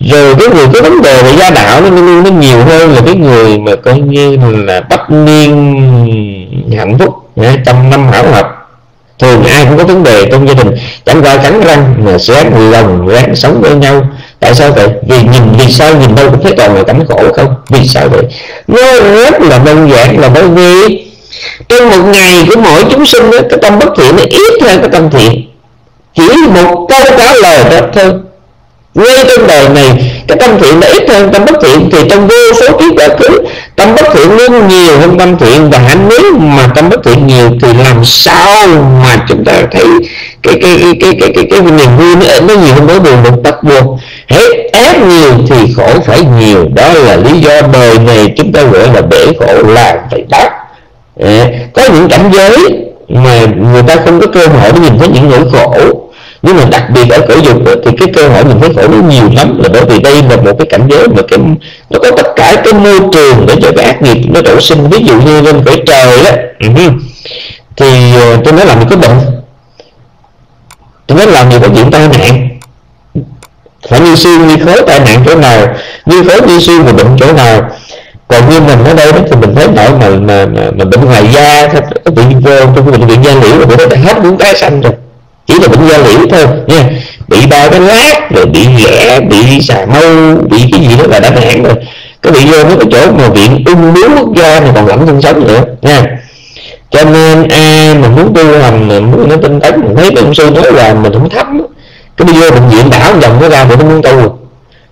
rồi cái người cái vấn đề về gia đạo nó luôn nó nhiều hơn là cái người mà coi như là bất niên hạnh phúc trăm năm hảo hợp. Thường ai cũng có vấn đề trong gia đình, chẳng qua cắn răng mà sẽ người lòng ráng sống với nhau. Tại sao vậy? Vì nhìn vì sao nhìn đâu cũng thấy toàn là cảnh khổ không? Vì sao vậy? Nó rất là đơn giản là bởi vì trong một ngày của mỗi chúng sinh đó, cái tâm bất thiện nó ít hơn cái tâm thiện. chỉ một câu trả lời đó thôi. Ngay trong đời này, cái tâm thiện đã ít hơn tâm bất thiện, thì trong vô số kiếp đã cứ tâm bất thiện luôn nhiều hơn tâm thiện. Và nếu mà tâm bất thiện nhiều thì làm sao mà chúng ta thấy cái cái cái cái cái cái, cái niềm vui nó, nó nhiều hơn nỗi buồn một tật buồn. Hết ép nhiều thì khổ phải nhiều. Đó là lý do đời này chúng ta gọi là bể khổ là phải đáp. Có những cảnh giới mà người ta không có cơ hội để nhìn thấy những nỗi khổ, nhưng mà đặc biệt ở cõi dục thì cái cơ hội mình thấy khổ nó nhiều lắm, là bởi vì đây là một cái cảnh giới mà cái, nó có tất cả cái môi trường để cho cái ác nghiệp nó đổ sinh. Ví dụ như lên cõi trời đó, thì tôi nói làm gì có bệnh, tôi nói làm gì có chuyện tai nạn, phải như xương như khối tai nạn chỗ nào, như khối như xương mà bệnh chỗ nào. Còn như mình ở đây đó thì mình thấy nổi mà, mà, mà, mà bệnh ngoài da, có bị vô trong bệnh viện da liễu rồi đã hết bốn cái xanh rồi, chỉ là bệnh da liễu thôi nha. Bị ba cái lát rồi bị ghẻ, bị xà mâu, bị cái gì đó là đã nạn rồi. Cái bị vô nó cái chỗ mà viện ung bướu da này còn lẫn thân sống nữa nha. Cho nên ai mà muốn tu hành, mình muốn nó tinh tấn, mình thấy bệnh sư nói là mình không thấm, cái đi vô bệnh viện đảo dòng nó ra mình không muốn tu.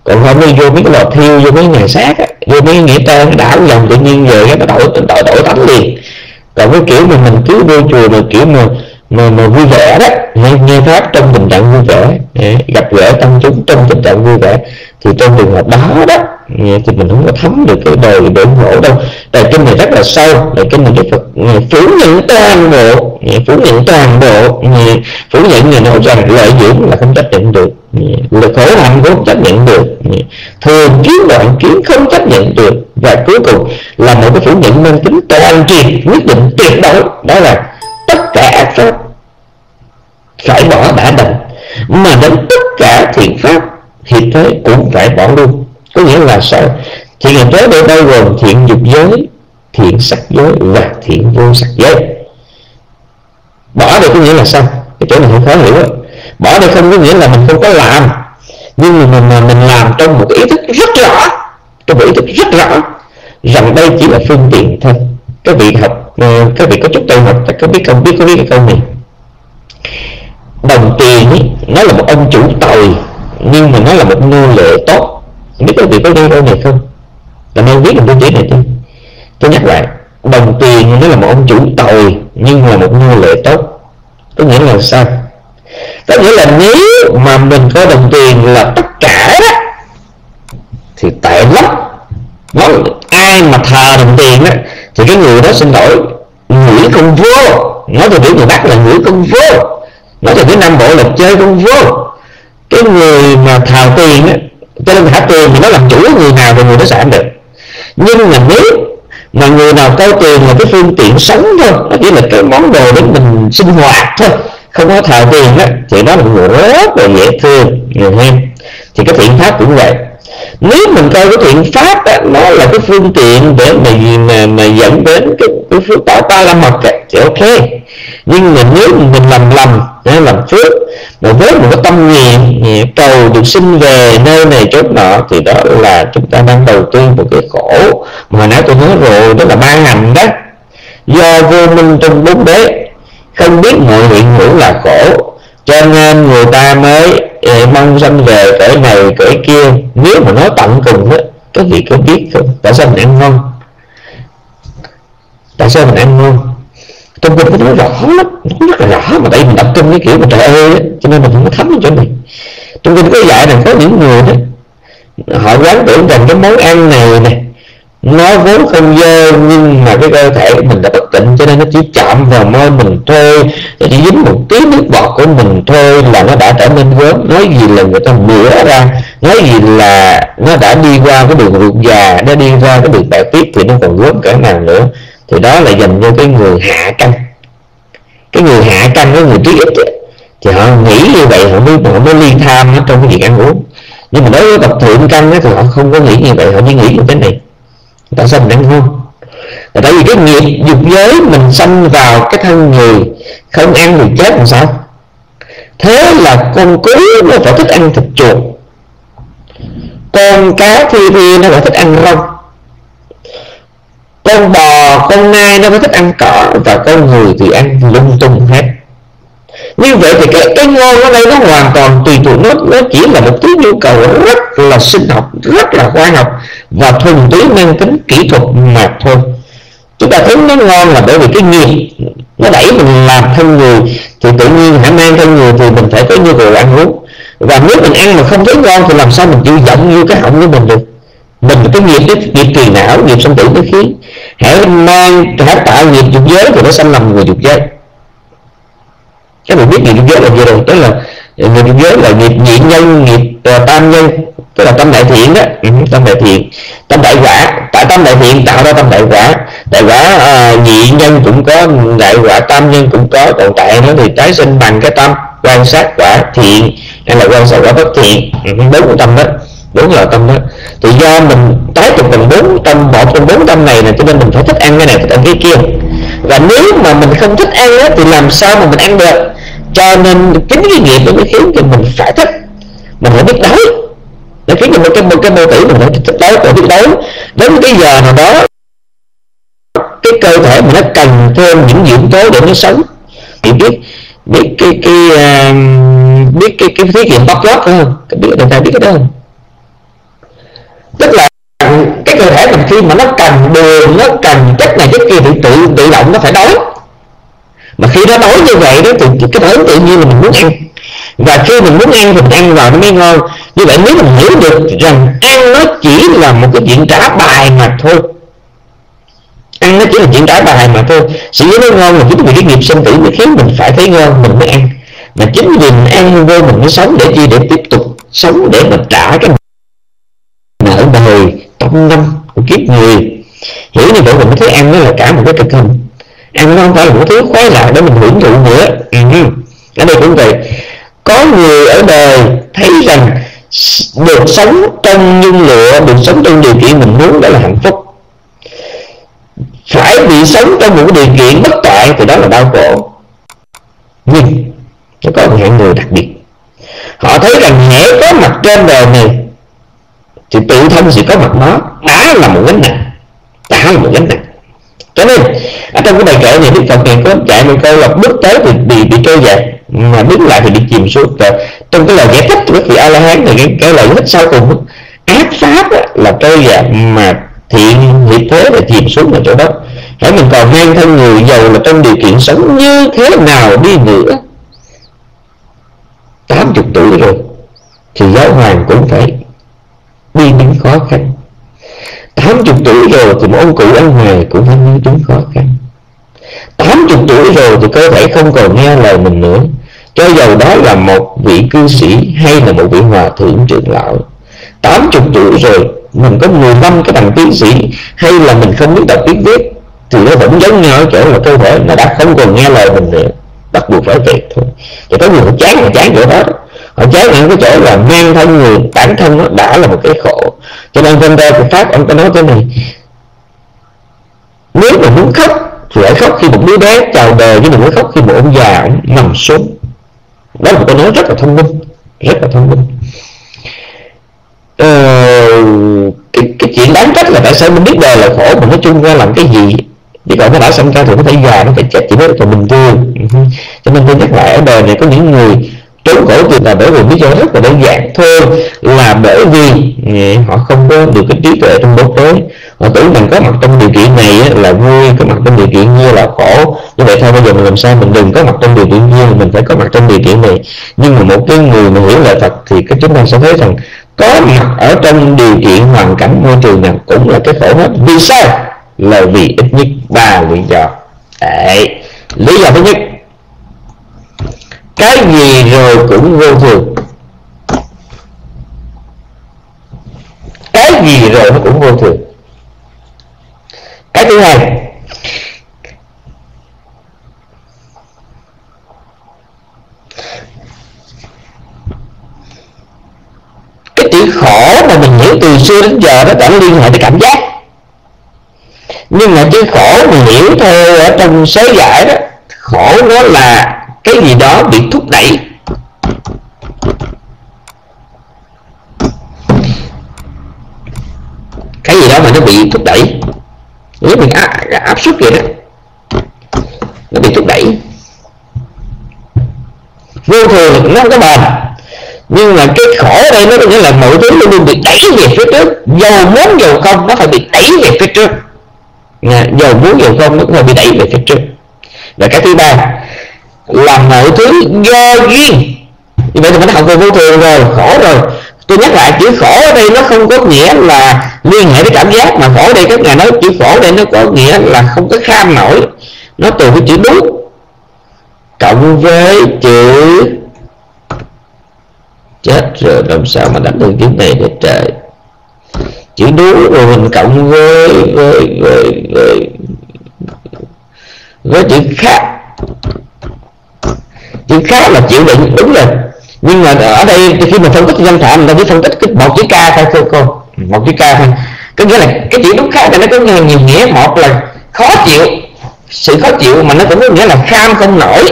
Còn hôm nay vô mấy cái lò thiêu, vô mấy nhà xác, vô mấy nghĩa tơ đảo dòng tự nhiên về cái nó đổi đổi đổi tánh liền. Còn cái kiểu mà mình cứ vô chùa mà kiểu mà mà mà vui vẻ đó, nghe, nghe pháp trong tình trạng vui vẻ, gặp gỡ tăng chúng trong tình trạng vui vẻ, thì trong trường hợp đó đó thì mình không có thấm được cái đời để ngộ đâu. Tại kinh này rất là sâu, tại kinh này Đức Phật phủ nhận toàn bộ, phủ nhận toàn bộ, phủ nhận người nào rằng lợi dưỡng là không chấp nhận được, là khổ hạnh cũng không chấp nhận được, thường kiến đoạn kiến không chấp nhận được, và cuối cùng là một cái phủ nhận mang tính toàn triệt, quyết định tuyệt đối, đó là tất cả ác pháp phải bỏ đã đành, mà đến tất cả thiện pháp hiện thế cũng phải bỏ luôn. Có nghĩa là sao? Thiện hiện thế đây bao gồm thiện dục giới, thiện sắc giới và thiện vô sắc giới. Bỏ đây có nghĩa là sao? Cái chỗ này không khó hiểu đó. Bỏ đây không có nghĩa là mình không có làm, nhưng mà mình, mình làm trong một ý thức rất rõ, trong một ý thức rất rõ rằng đây chỉ là phương tiện thôi. Các vị học, các vị có chút tự học, các biết không biết có biết cái câu này. Đồng tiền ấy, nó là một ông chủ tồi, nhưng mà nó là một nô lệ tốt. Biết các vị có nghe câu này không? Làm ơn biết mình tôi chỉ này đi. Tôi nhắc lại, đồng tiền nó là một ông chủ tồi, nhưng mà một nô lệ tốt. Có nghĩa là sao? Có nghĩa là nếu mà mình có đồng tiền là tất cả đó, thì tệ lắm. Nó, ai mà thờ đồng tiền đó, thì cái người đó xin lỗi ngửi không vô. Nói từ biểu người Bắc là ngửi không vô, nói từ cái Nam Bộ là chơi không vô. Cái người mà thào tiền á, cho nên thả tiền thì nó làm chủ người nào thì người đó giảm được. Nhưng mà nếu mà người nào coi tiền là cái phương tiện sống thôi, nó chỉ là cái món đồ để mình sinh hoạt thôi, không có thào tiền á, thì nó là người rất là dễ thương người em. Thì cái thiện pháp cũng vậy, nếu mình coi cái thiện pháp đó, nó là cái phương tiện để mà mà, mà dẫn đến cái, cái phước báo ta làm học thì ok. Nhưng mà nếu mình làm lầm làm phước mà với một cái tâm nguyện cầu được sinh về nơi này chốt nọ, thì đó là chúng ta đang đầu tư một cái khổ mà nãy tôi nói rồi, đó là ban hành đó, do vô minh trong bốn đế không biết mọi hiện hữu là khổ, cho nên người ta mới mong sanh về cõi này cõi kia. Nếu mà nói tận cùng đó, các vị có biết không? Tại sao mình ăn ngon? Tại sao mình ăn ngon? Trong kinh nó nói rõ lắm, nó rất là rõ, mà tại mình đọc kinh cái kiểu mà trời ơi, cho nên mình không có thấm ở chỗ này. Trong kinh có dạy rằng có những người đó, họ quán tưởng rằng cái món ăn này này nó vốn không dơ, nhưng mà cái cơ thể mình đã bất tịnh, cho nên nó chỉ chạm vào môi mình thôi, nó chỉ dính một tí nước bọt của mình thôi là nó đã trở nên gớm. Nói gì là người ta mửa ra, nói gì là nó đã đi qua cái đường ruột già, nó đi qua cái đường đại tiết thì nó còn gớm cỡ nào nữa. Thì đó là dành cho cái người hạ căn, cái người hạ căn, cái người trí ích ấy. Thì họ nghĩ như vậy, họ mới, họ mới liên tham trong cái việc ăn uống. Nhưng mà đối với tập thượng căn ấy, thì họ không có nghĩ như vậy, họ chỉ nghĩ như thế này. Tại sao mình ăn ngon? Là tại vì cái nghiệp dục giới mình sanh vào cái thân người, không ăn thì chết làm sao? Thế là con cú nó phải thích ăn thịt chuột, con cá thi thi nó phải thích ăn rong, con bò, con nai nó phải thích ăn cỏ, và con người thì ăn lung tung hết. Như vậy thì cái, cái ngôn ở đây nó hoàn toàn tùy thuộc, nó, nó chỉ là một thứ nhu cầu rất là sinh học, rất là khoa học và thuần túy mang tính kỹ thuật mà thôi. Chúng ta thấy nó ngon là bởi vì cái nghiệp nó đẩy mình làm thân người, thì tự nhiên hãy mang thân người thì mình phải có nhu cầu ăn uống. Và nếu mình ăn mà không thấy ngon thì làm sao mình chịu giọng như cái họng của mình được. Mình cái nghiệp, cái nghiệp trì não, nghiệp sanh tử cái khí. Hãy mang, hãy tạo nghiệp dục giới thì nó sanh làm người dục giới. Các bạn biết nghiệp dục giới là gì rồi? Tức là nghiệp dục giới là nghiệp nhị nhân, nghiệp uh, tam nhân, tức là tâm đại thiện đó, tâm đại thiện, tâm đại quả. Tại tâm đại thiện tạo ra tâm đại quả. Đại quả uh, nhị nhân cũng có, đại quả tam nhân cũng có. Còn tại nó thì tái sinh bằng cái tâm quan sát quả thiện hay là quan sát quả bất thiện, bốn của tâm đó, bốn loại tâm đó. Thì do mình tái tục bằng bốn tâm, một trong bốn tâm này này, cho nên mình phải thích ăn cái này, thích ăn cái kia. Và nếu mà mình không thích ăn đó, thì làm sao mà mình ăn được? Cho nên chính cái nghiệp nó mới khiến cho mình phải thích, mình phải biết đói. Nó khiến cho một cái, một cái mô tử mình phải thích đói, phải biết đói. Đến cái giờ nào đó, cái cơ thể mình nó cần thêm những dưỡng tố để nó sống. Thì biết biết cái cái uh, biết cái cái thí nghiệm bóc lót phải không? Biết người ta biết cái đó không? Tức là cái cơ thể mình khi mà nó cần đường, nó cần chất này chất kia thì tự tự động nó phải đói. Mà khi nó đói như vậy đó thì cái đói tự nhiên là mình muốn ăn, và khi mình muốn ăn thì mình ăn vào nó mới ngon. Như vậy nếu mình hiểu được rằng ăn nó chỉ là một cái chuyện trả bài mà thôi, ăn nó chỉ là chuyện trả bài mà thôi, sự nó ngon là chính vì cái nghiệp sinh tử mới khiến mình phải thấy ngon mình mới ăn, mà chính vì mình ăn vô mình mới sống để chi, để tiếp tục sống để mà trả cái nợ đời trong năm của kiếp người. Hiểu như vậy mình mới thấy ăn nó là cả một cái thực hành. Ăn nó không phải là một thứ khoái lạc để mình hưởng thụ nữa. Ừ. Ở đây cũng vậy, có người ở đời thấy rằng được sống trong nhung lụa, được sống trong điều kiện mình muốn đó là hạnh phúc. Phải bị sống trong một điều kiện bất toại thì đó là đau khổ. Nhưng nó có một hạng người đặc biệt, họ thấy rằng hễ có mặt trên đời này thì tự thân sẽ có mặt nó đã là một gánh nặng, đã là một gánh nặng. Cho nên ở trong cái bài kệ này Đức Phật này có dạy một câu là bước tới thì bị bị trôi dạt, mà bước lại thì bị chìm xuống. Rồi trong cái lời giải thích của vị A La Hán này, cái, cái lời giải thích sau cùng ác pháp là trôi dạt, mà thiện nghiệp thế là chìm xuống vào chỗ đất. Hãy mình còn mang thân người giàu là trong điều kiện sống như thế nào đi nữa, tám mươi tuổi rồi thì giáo hoàng cũng phải đi đứng khó khăn, tám mươi tuổi rồi thì một ông cụ ăn ngoài cũng phải đi đứng khó khăn, tám mươi tuổi rồi thì cơ thể không còn nghe lời mình nữa, cho dầu đó là một vị cư sĩ hay là một vị hòa thượng trưởng lão. tám mươi tuổi rồi mình có mười lăm cái bằng tiến sĩ hay là mình không biết đọc biết viết thì nó vẫn giống nhau ở chỗ là cơ thể nó đã không còn nghe lời mình nữa, bắt buộc phải vậy thôi. Thì có nhiều chán là chán chỗ đó, họ chán những cái chỗ là mang thân người, bản thân nó đã là một cái khổ. Cho nên trong đời của Pháp ông có nói thế này: nếu mà muốn khóc thì phải khóc khi một đứa bé chào đời, nhưng mà muốn khóc khi một ông già ông nằm xuống. Đó là một câu nói rất là thông minh, rất là thông minh. Ờ, cái, cái chuyện đáng trách là tại sao mình biết đời là khổ mà nó chung ra làm cái gì, chỉ còn nó đã xong ra thì nó phải già, nó phải chết, chỉ nói là bình thường. Cho nên tôi nhắc lại, ở đời này có những người trốn khổ thì là bởi vì lý do rất là đơn giản thôi, là bởi vì họ không có được cái trí tuệ trong bố tối. Họ tưởng mình có mặt trong điều kiện này là vui, có mặt trong điều kiện kia là khổ. Như vậy thôi bây giờ mình làm sao mình đừng có mặt trong điều kiện kia, mình phải có mặt trong điều kiện này. Nhưng mà một cái người mà hiểu lời Phật thì chúng ta sẽ thấy rằng có mặt ở trong điều kiện hoàn cảnh môi trường nào cũng là cái khổ hết. Vì sao? Là vì ít nhất ba lý do. Đấy. Lý do thứ nhất, cái gì rồi cũng vô thường. Cái gì rồi nó cũng vô thường. Cái thứ hai, cái chữ khổ mà mình hiểu từ xưa đến giờ nó đã liên hệ tới cảm giác, nhưng mà chữ khổ mình hiểu theo ở trong sớ giải đó, khổ nó là cái gì đó bị thúc đẩy. Cái gì đó mà nó bị thúc đẩy, nếu mình áp, áp suất vậy đó, nó bị thúc đẩy. vô thường nó không có bền, nhưng mà cái khổ ở đây nó có nghĩa là mọi thứ luôn luôn bị đẩy về phía trước, dầu muốn dầu không nó phải bị đẩy về phía trước, dầu muốn dầu không nó cũng phải bị đẩy về phía trước. Và cái thứ ba là mọi thứ do duyên, như vậy thì mình học về vô thường rồi, khổ rồi. Tôi nhắc lại, chữ khổ ở đây nó không có nghĩa là liên hệ với cảm giác, mà khổ ở đây các ngài nói chữ khổ ở đây nó có nghĩa là không có kham nổi, nó từ cái chữ đúng cộng với chữ chết rồi, làm sao mà đánh được chữ này để trời, chữ đúng rồi mình cộng với với với với, với chữ khác. Chữ khác là chịu đựng, đúng rồi, nhưng mà ở đây khi mà phân tích danh thả mình ta chỉ phân tích cái một chữ ca thôi, thôi cô một chữ ca thôi, có nghĩa là cái chữ đúng khác thì nó có nhiều nghĩa. Một là khó chịu, sự khó chịu, mà nó cũng có nghĩa là kham không nổi,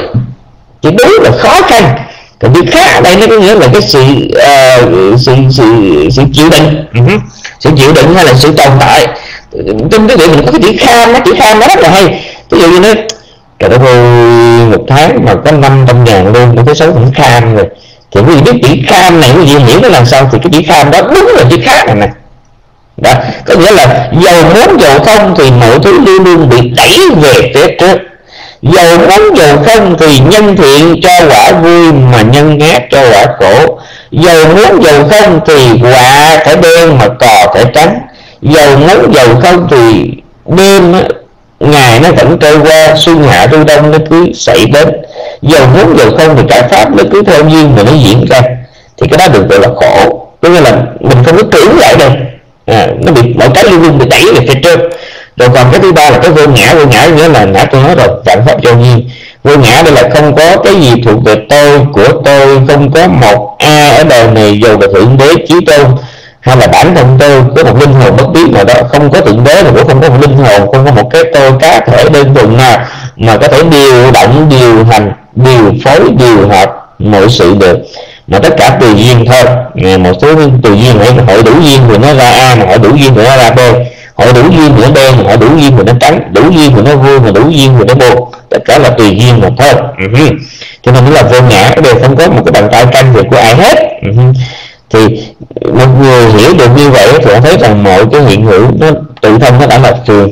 chữ đúng là khó khăn. Còn chữ khác ở đây nó có nghĩa là cái sự uh, sự, sự sự chịu đựng, uh-huh. sự chịu đựng hay là sự tồn tại. Trong cái việc mình có cái chữ kham, nó chữ kham nó rất là hay. Ví dụ như nó trời đất ơi, một tháng mà có năm trăm ngàn luôn, một cái số cũng kham rồi. Thì quý vị biết chữ kham này quý vị hiểu nó làm sao, thì cái chữ kham đó đúng là chữ khác này nè. Đó, có nghĩa là dầu muốn dầu không thì mọi thứ luôn luôn bị đẩy về phía trước, dầu muốn dầu không thì nhân thiện cho quả vui mà nhân ghét cho quả khổ, dầu muốn dầu không thì quả phải đen mà cò phải trắng, dầu muốn dầu không thì đêm ngày nó vẫn trôi qua, xuân hạ thu đông nó cứ xảy đến, dầu muốn dầu không thì cả pháp nó cứ theo duyên mà nó diễn ra. Thì cái đó được gọi là khổ, có nghĩa là mình không có tưởng lại đâu. À, nó bị mọi cái luôn luôn bị đẩy về phía trước. Rồi còn cái thứ ba là cái vô ngã. Vô ngã nghĩa là ngã tôi nói rồi, vạn pháp do nhiên. Vô ngã đây là không có cái gì thuộc về tôi, của tôi, không có một ai ở đời này, dù là thượng đế chí tôn hay là bản thân tôi, có một linh hồn bất biến nào đó, không có thượng đế mà cũng không có một linh hồn, không có một cái tôi cá thể đơn thuần nào mà có thể điều động, điều hành, điều phối, điều hợp mọi sự được, mà tất cả tùy duyên thôi. Một số tùy duyên này, hội đủ duyên thì nó ra A, mà hội đủ duyên thì nó ra B, hội đủ duyên thì nó đen, hội đủ duyên thì nó trắng, đủ duyên thì nó vui, mà đủ duyên thì nó buồn, tất cả là tùy duyên một thôi. uh-huh. Cho nên là vô ngã đều không có một cái bàn tay tranh về của ai hết. uh-huh. Thì một người hiểu được như vậy thì thấy rằng mọi cái hiện hữu nó tự thân nó đã là thường.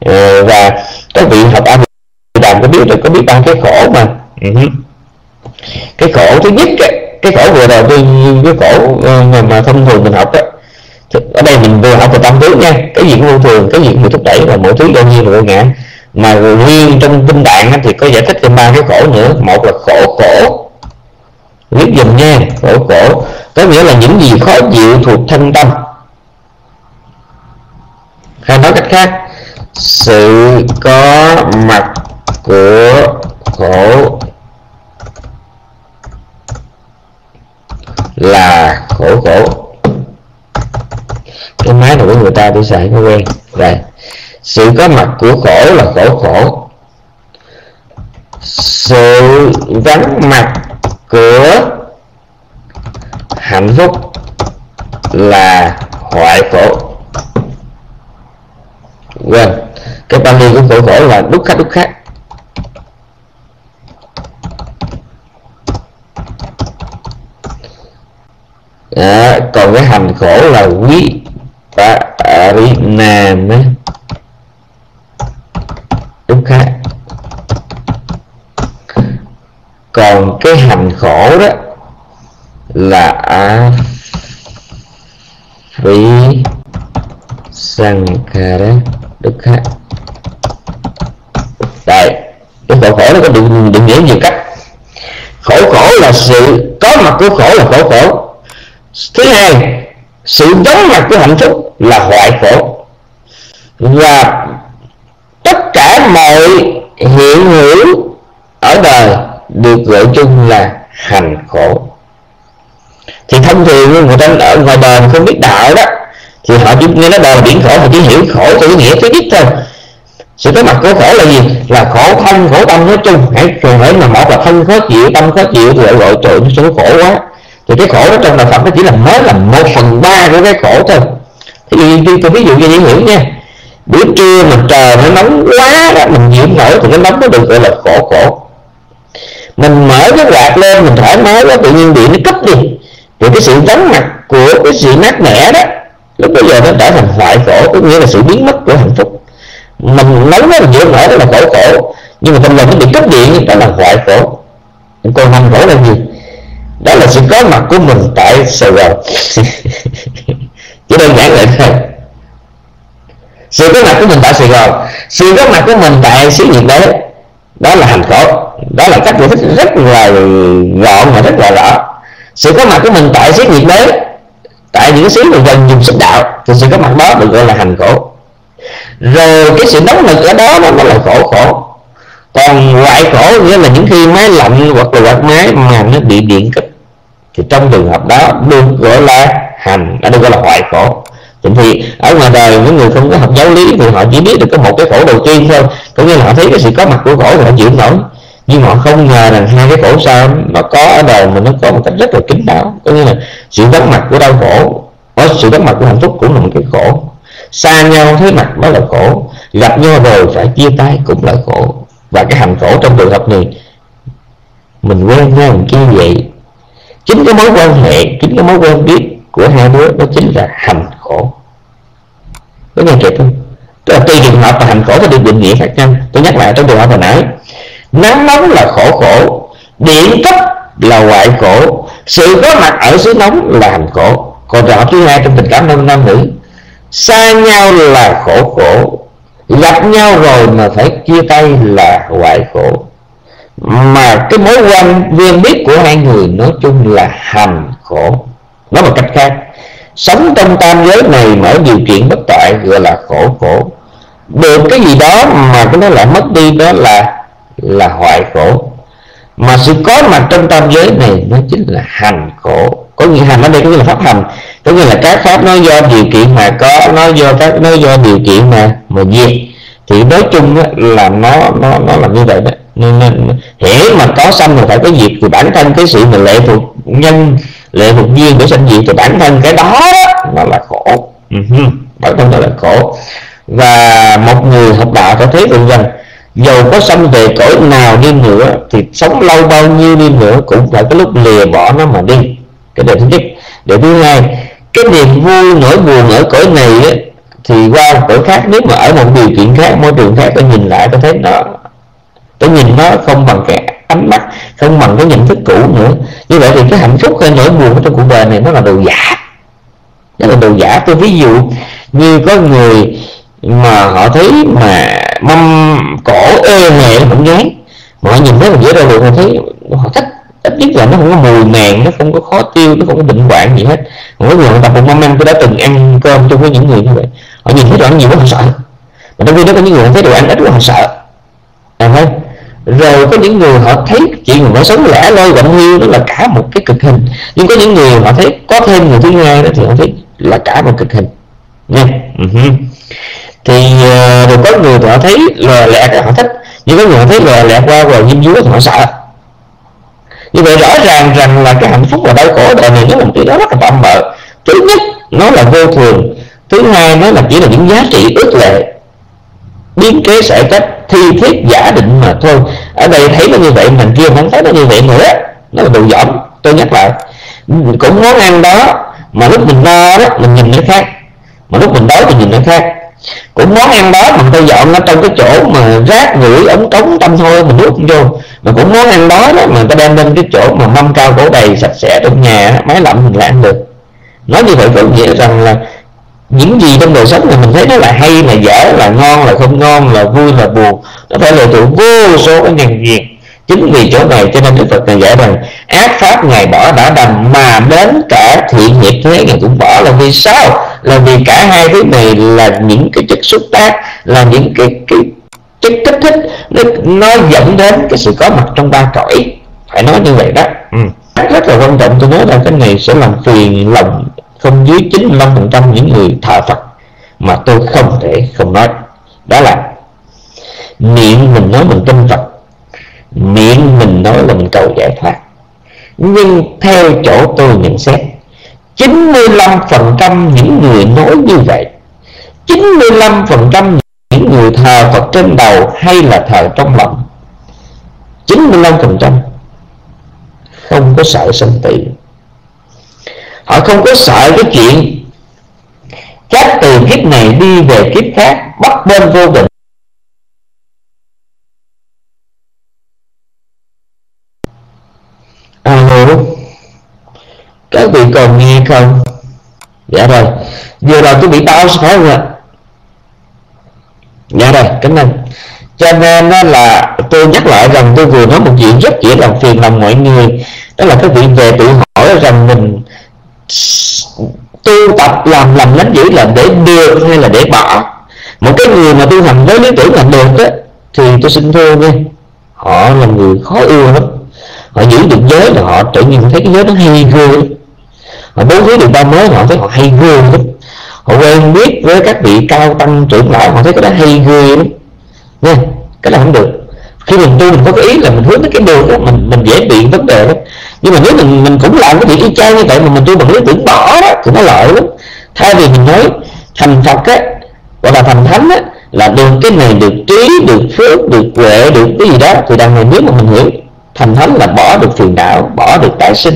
Ờ, và các vị học A Di Đàm có biết được, có biết ba cái khổ mà. uh-huh. Cái khổ thứ nhất, cái khổ vừa rồi, cái, cái khổ mà, mà thông thường mình học đó. Ở đây mình vừa học về tâm tướng nha, cái gì cũng vô thường, cái gì cũng bị thúc đẩy, và mọi thứ do nhiên là vô ngã. Mà riêng trong Kinh Tạng thì có giải thích thêm ba cái khổ nữa. Một là khổ khổ viết dùm nha, khổ khổ có nghĩa là những gì khó chịu thuộc thân tâm, hay nói cách khác, sự có mặt của khổ là khổ khổ. Cái máy này của người ta tôi xài nó quen rồi. Sự có mặt của khổ là khổ khổ, sự vắng mặt của hạnh phúc là hoại khổ. Quên cái Pali của khổ khổ là đúc khách đúc khách. À, còn cái hành khổ là quý và ari nam đúng khác. Còn cái hành khổ đó là vị sankhara đúng khác. Đấy, cái khổ khổ nó có định, định nghĩa nhiều cách. Khổ khổ là sự có mặt của khổ là khổ khổ. Thứ hai, sự vắng mặt của hạnh phúc là hoại khổ. Và tất cả mọi hiện hữu ở đời được gọi chung là hành khổ. Thì thông thường người ta ở ngoài đời không biết đạo đó, thì họ chỉ nghe nói đời biển khổ, họ chỉ hiểu khổ theo nghĩa thứ nhất thôi. Sự có mặt của khổ là gì? Là khổ thân, khổ tâm nói chung. Hãy thường hỏi là một là thân khó chịu, tâm khó chịu thì gọi trội nó khổ quá. Thì cái khổ đó trong đạo Phật nó chỉ là mới là một phần ba của cái khổ thôi. Thì tôi ví dụ như những hiểu nha, buổi trưa mà trời nó nóng quá đó, mình chịu nổi thì cái nóng nó được gọi là khổ khổ. mình mở cái quạt lên mình thoải mái đó, tự nhiên điện nó cấp đi, thì cái sự vắng mặt của cái sự mát mẻ đó lúc bây giờ nó trở thành hoại khổ, có nghĩa là sự biến mất của hạnh phúc. Mình nấu nó mình dễ mở đó là khổ khổ, nhưng mà trong lòng nó bị cấp điện đó là hoại khổ. Còn hành khổ là gì? Đó là sự có mặt của mình tại Sài Gòn. Chỉ đơn giản vậy thôi. Sự có mặt của mình tại Sài Gòn, sự có mặt của mình tại xứ nhiệt đới, đó là hành khổ. Đó là cách giải thích rất là gọn và rất là rõ. Sự có mặt của mình tại xứ nhiệt đới, tại những xứ mà gần dùng xích đạo, thì sự có mặt đó được gọi là hành khổ. Rồi cái sự nóng nực ở đó nó là khổ khổ. Còn hoại khổ nghĩa là những khi máy lạnh hoặc là quạt máy mà nó bị điện cực, thì trong trường hợp đó được gọi là hành, nó được gọi là hoại khổ. Thì ở ngoài đời những người không có học giáo lý thì họ chỉ biết được có một cái khổ đầu tiên thôi, cũng như là họ thấy cái sự có mặt của khổ thì họ chịu nổi, nhưng họ không ngờ rằng hai cái khổ sau nó có ở đời mà nó có một cách rất là kín đáo. Có nghĩa là sự vắng mặt của đau khổ, sự vắng mặt của hạnh phúc cũng là một cái khổ. Xa nhau thấy mặt đó là khổ, gặp nhau rồi phải chia tay cũng là khổ. Và cái hành khổ trong trường hợp này, mình quen nhau mình kia vậy, chính cái mối quan hệ, chính cái mối quen biết của hai đứa đó chính là hành khổ. Có nghe kịp không? Tức là tùy trường hợp và hành khổ sẽ được định nghĩa khác nhau. Tôi nhắc lại trong trường hợp hồi nãy, nắng nóng là khổ khổ, điện cấp là hoại khổ, sự có mặt ở xứ nóng là hành khổ. Còn trường hợp thứ hai trong tình cảm nam nam nữ, xa nhau là khổ khổ, gặp nhau rồi mà phải chia tay là hoại khổ. Mà cái mối quan viên biết của hai người nói chung là hành khổ. Nói một cách khác, sống trong tam giới này mở điều kiện bất toại gọi là khổ khổ, được cái gì đó mà cái nó lại mất đi đó là là hoại khổ. Mà sự có mặt trong tam giới này nó chính là hành khổ. Có nghĩa hành ở đây có nghĩa là pháp hành, có nghĩa là các pháp nó do điều kiện mà có, nó do các nó do điều kiện mà mà diệt. Thì nói chung là nó nó nó là như vậy đó. Nên, nên hiểu mà có sanh thì phải có diệt, thì bản thân cái sự mình lệ thuộc nhân lệ thuộc duyên để sanh diệt thì bản thân cái đó nó là khổ, bản thân nó là khổ. Và một người học đạo phải thấy được rằng dầu có sanh về cõi nào đi nữa thì sống lâu bao nhiêu đi nữa cũng phải cái lúc lìa bỏ nó mà đi. Cái điều thứ nhất. Điều thứ hai, cái niềm vui nỗi buồn ở cõi này ấy, thì qua cõi khác nếu mà ở một điều kiện khác, môi trường khác, tôi nhìn lại tôi thấy nó, tôi nhìn nó không bằng cái ánh mắt, không bằng cái nhận thức cũ nữa. Như vậy thì cái hạnh phúc hay nỗi buồn trong cuộc đời này nó là đồ giả, nó là đồ giả. Tôi ví dụ như có người mà họ thấy mà mâm cổ ê hề không ngán, mọi nhìn thấy là dễ đâu được, họ thấy họ thích, ít nhất là nó không có mùi màng, nó không có khó tiêu, nó không có bệnh hoạn gì hết. Mỗi người tập một mâm ăn, tôi đã từng ăn cơm chung với những người như vậy, họ nhìn thấy đồ ăn nhiều quá họ sợ, mà trong khi đó có những người họ thấy đồ ăn ít quá họ sợ, à thôi. Rồi có những người họ thấy chuyện người sống lẻ loi gọn gàng đó là cả một cái cực hình, nhưng có những người họ thấy có thêm người thứ hai đó thì họ thấy là cả một cực hình nha. Uh-huh. Thì rồi có người họ thấy lòe lẹt họ thích, nhưng có người họ thấy lòe lẹt qua rồi diêm dúa thì họ sợ. Như vậy rõ ràng rằng là cái hạnh phúc và đau khổ đời này nó là một cái đó rất là tạm bợ. Thứ nhất, nó là vô thường. Thứ hai, nó là chỉ là những giá trị ước lệ, biến kế sở cách, thi thiết giả định mà thôi. Ở đây thấy nó như vậy, mình kia không thấy nó như vậy nữa, nó là đồ dỏm. Tôi nhắc lại, cũng món ăn đó mà lúc mình no đó mình nhìn nó khác, mà lúc mình đói mình nhìn nó khác. Cũng món ăn đó mình tôi dọn nó trong cái chỗ mà rác rưởi ống cống tăm thôi mình nuốt vô, mà cũng món ăn đó đó mình ta đem lên cái chỗ mà mâm cao cổ đầy sạch sẽ trong nhà máy lạnh mình lại ăn được. Nói như vậy có nghĩa rằng là những gì trong đời sống này mình thấy nó là hay là dở, là ngon là không ngon, là vui là buồn, nó phải lệ thuộc vô số cái ngàn việc. Chính vì chỗ này cho nên Đức Phật này dạy rằng ác pháp Ngài bỏ đã đành, mà đến cả thiện nghiệp thế Ngài cũng bỏ. Là vì sao? Là vì cả hai thứ này là những cái chất xúc tác, là những cái, cái chất kích thích, nó, nó dẫn đến cái sự có mặt trong ba cõi. Phải nói như vậy đó. Ừ. Rất là quan trọng, tôi nói là cái này sẽ làm phiền lòng không dưới chín mươi lăm phần trăm những người thờ Phật, mà tôi không thể không nói. Đó là miệng mình nói mình tin Phật, miệng mình nói là mình cầu giải thoát, nhưng theo chỗ tôi nhận xét chín mươi lăm phần trăm những người nói như vậy, chín mươi lăm phần trăm những người thờ Phật trên đầu hay là thờ trong lòng, chín mươi lăm phần trăm không có sợ sân tử, họ không có sợ cái chuyện các từ kiếp này đi về kiếp khác, bắt bên vô định. Alo, các vị còn nghe không? Dạ rồi, vừa rồi tôi bị đau phải không ạ? Dạ rồi, cảm ơn. Cho nên là tôi nhắc lại rằng tôi vừa nói một chuyện rất dễ làm phiền lòng mọi người, đó là các vị về tự hỏi rằng mình tu tập làm lành lánh dữ là để được hay là để bỏ. Một cái người mà tu hành với lý tưởng là được á, thì tôi xin thưa nha, họ là người khó yêu lắm. Họ giữ được giới là họ tự nhiên thấy cái giới nó hay ghê, họ bố thí được ba mới họ thấy họ hay ghê lắm. Họ quen biết với các vị cao tăng trưởng lão họ thấy cái đó hay ghê lắm nha, cái là không được. Khi mình tu mình có cái ý là mình hướng tới cái đường đó, mình mình dễ bị vấn đề đó. Nhưng mà nếu mình mình cũng làm cái việc y chang như vậy mà mình tu bằng lý tưởng bỏ đó thì nó lợi lắm. Thay vì mình nói thành Phật á, gọi là thành thánh á, là được cái này, được trí, được phước, được huệ, được cái gì đó, thì đằng này nếu mà mình hiểu thành thánh là bỏ được phiền não, bỏ được tái sinh,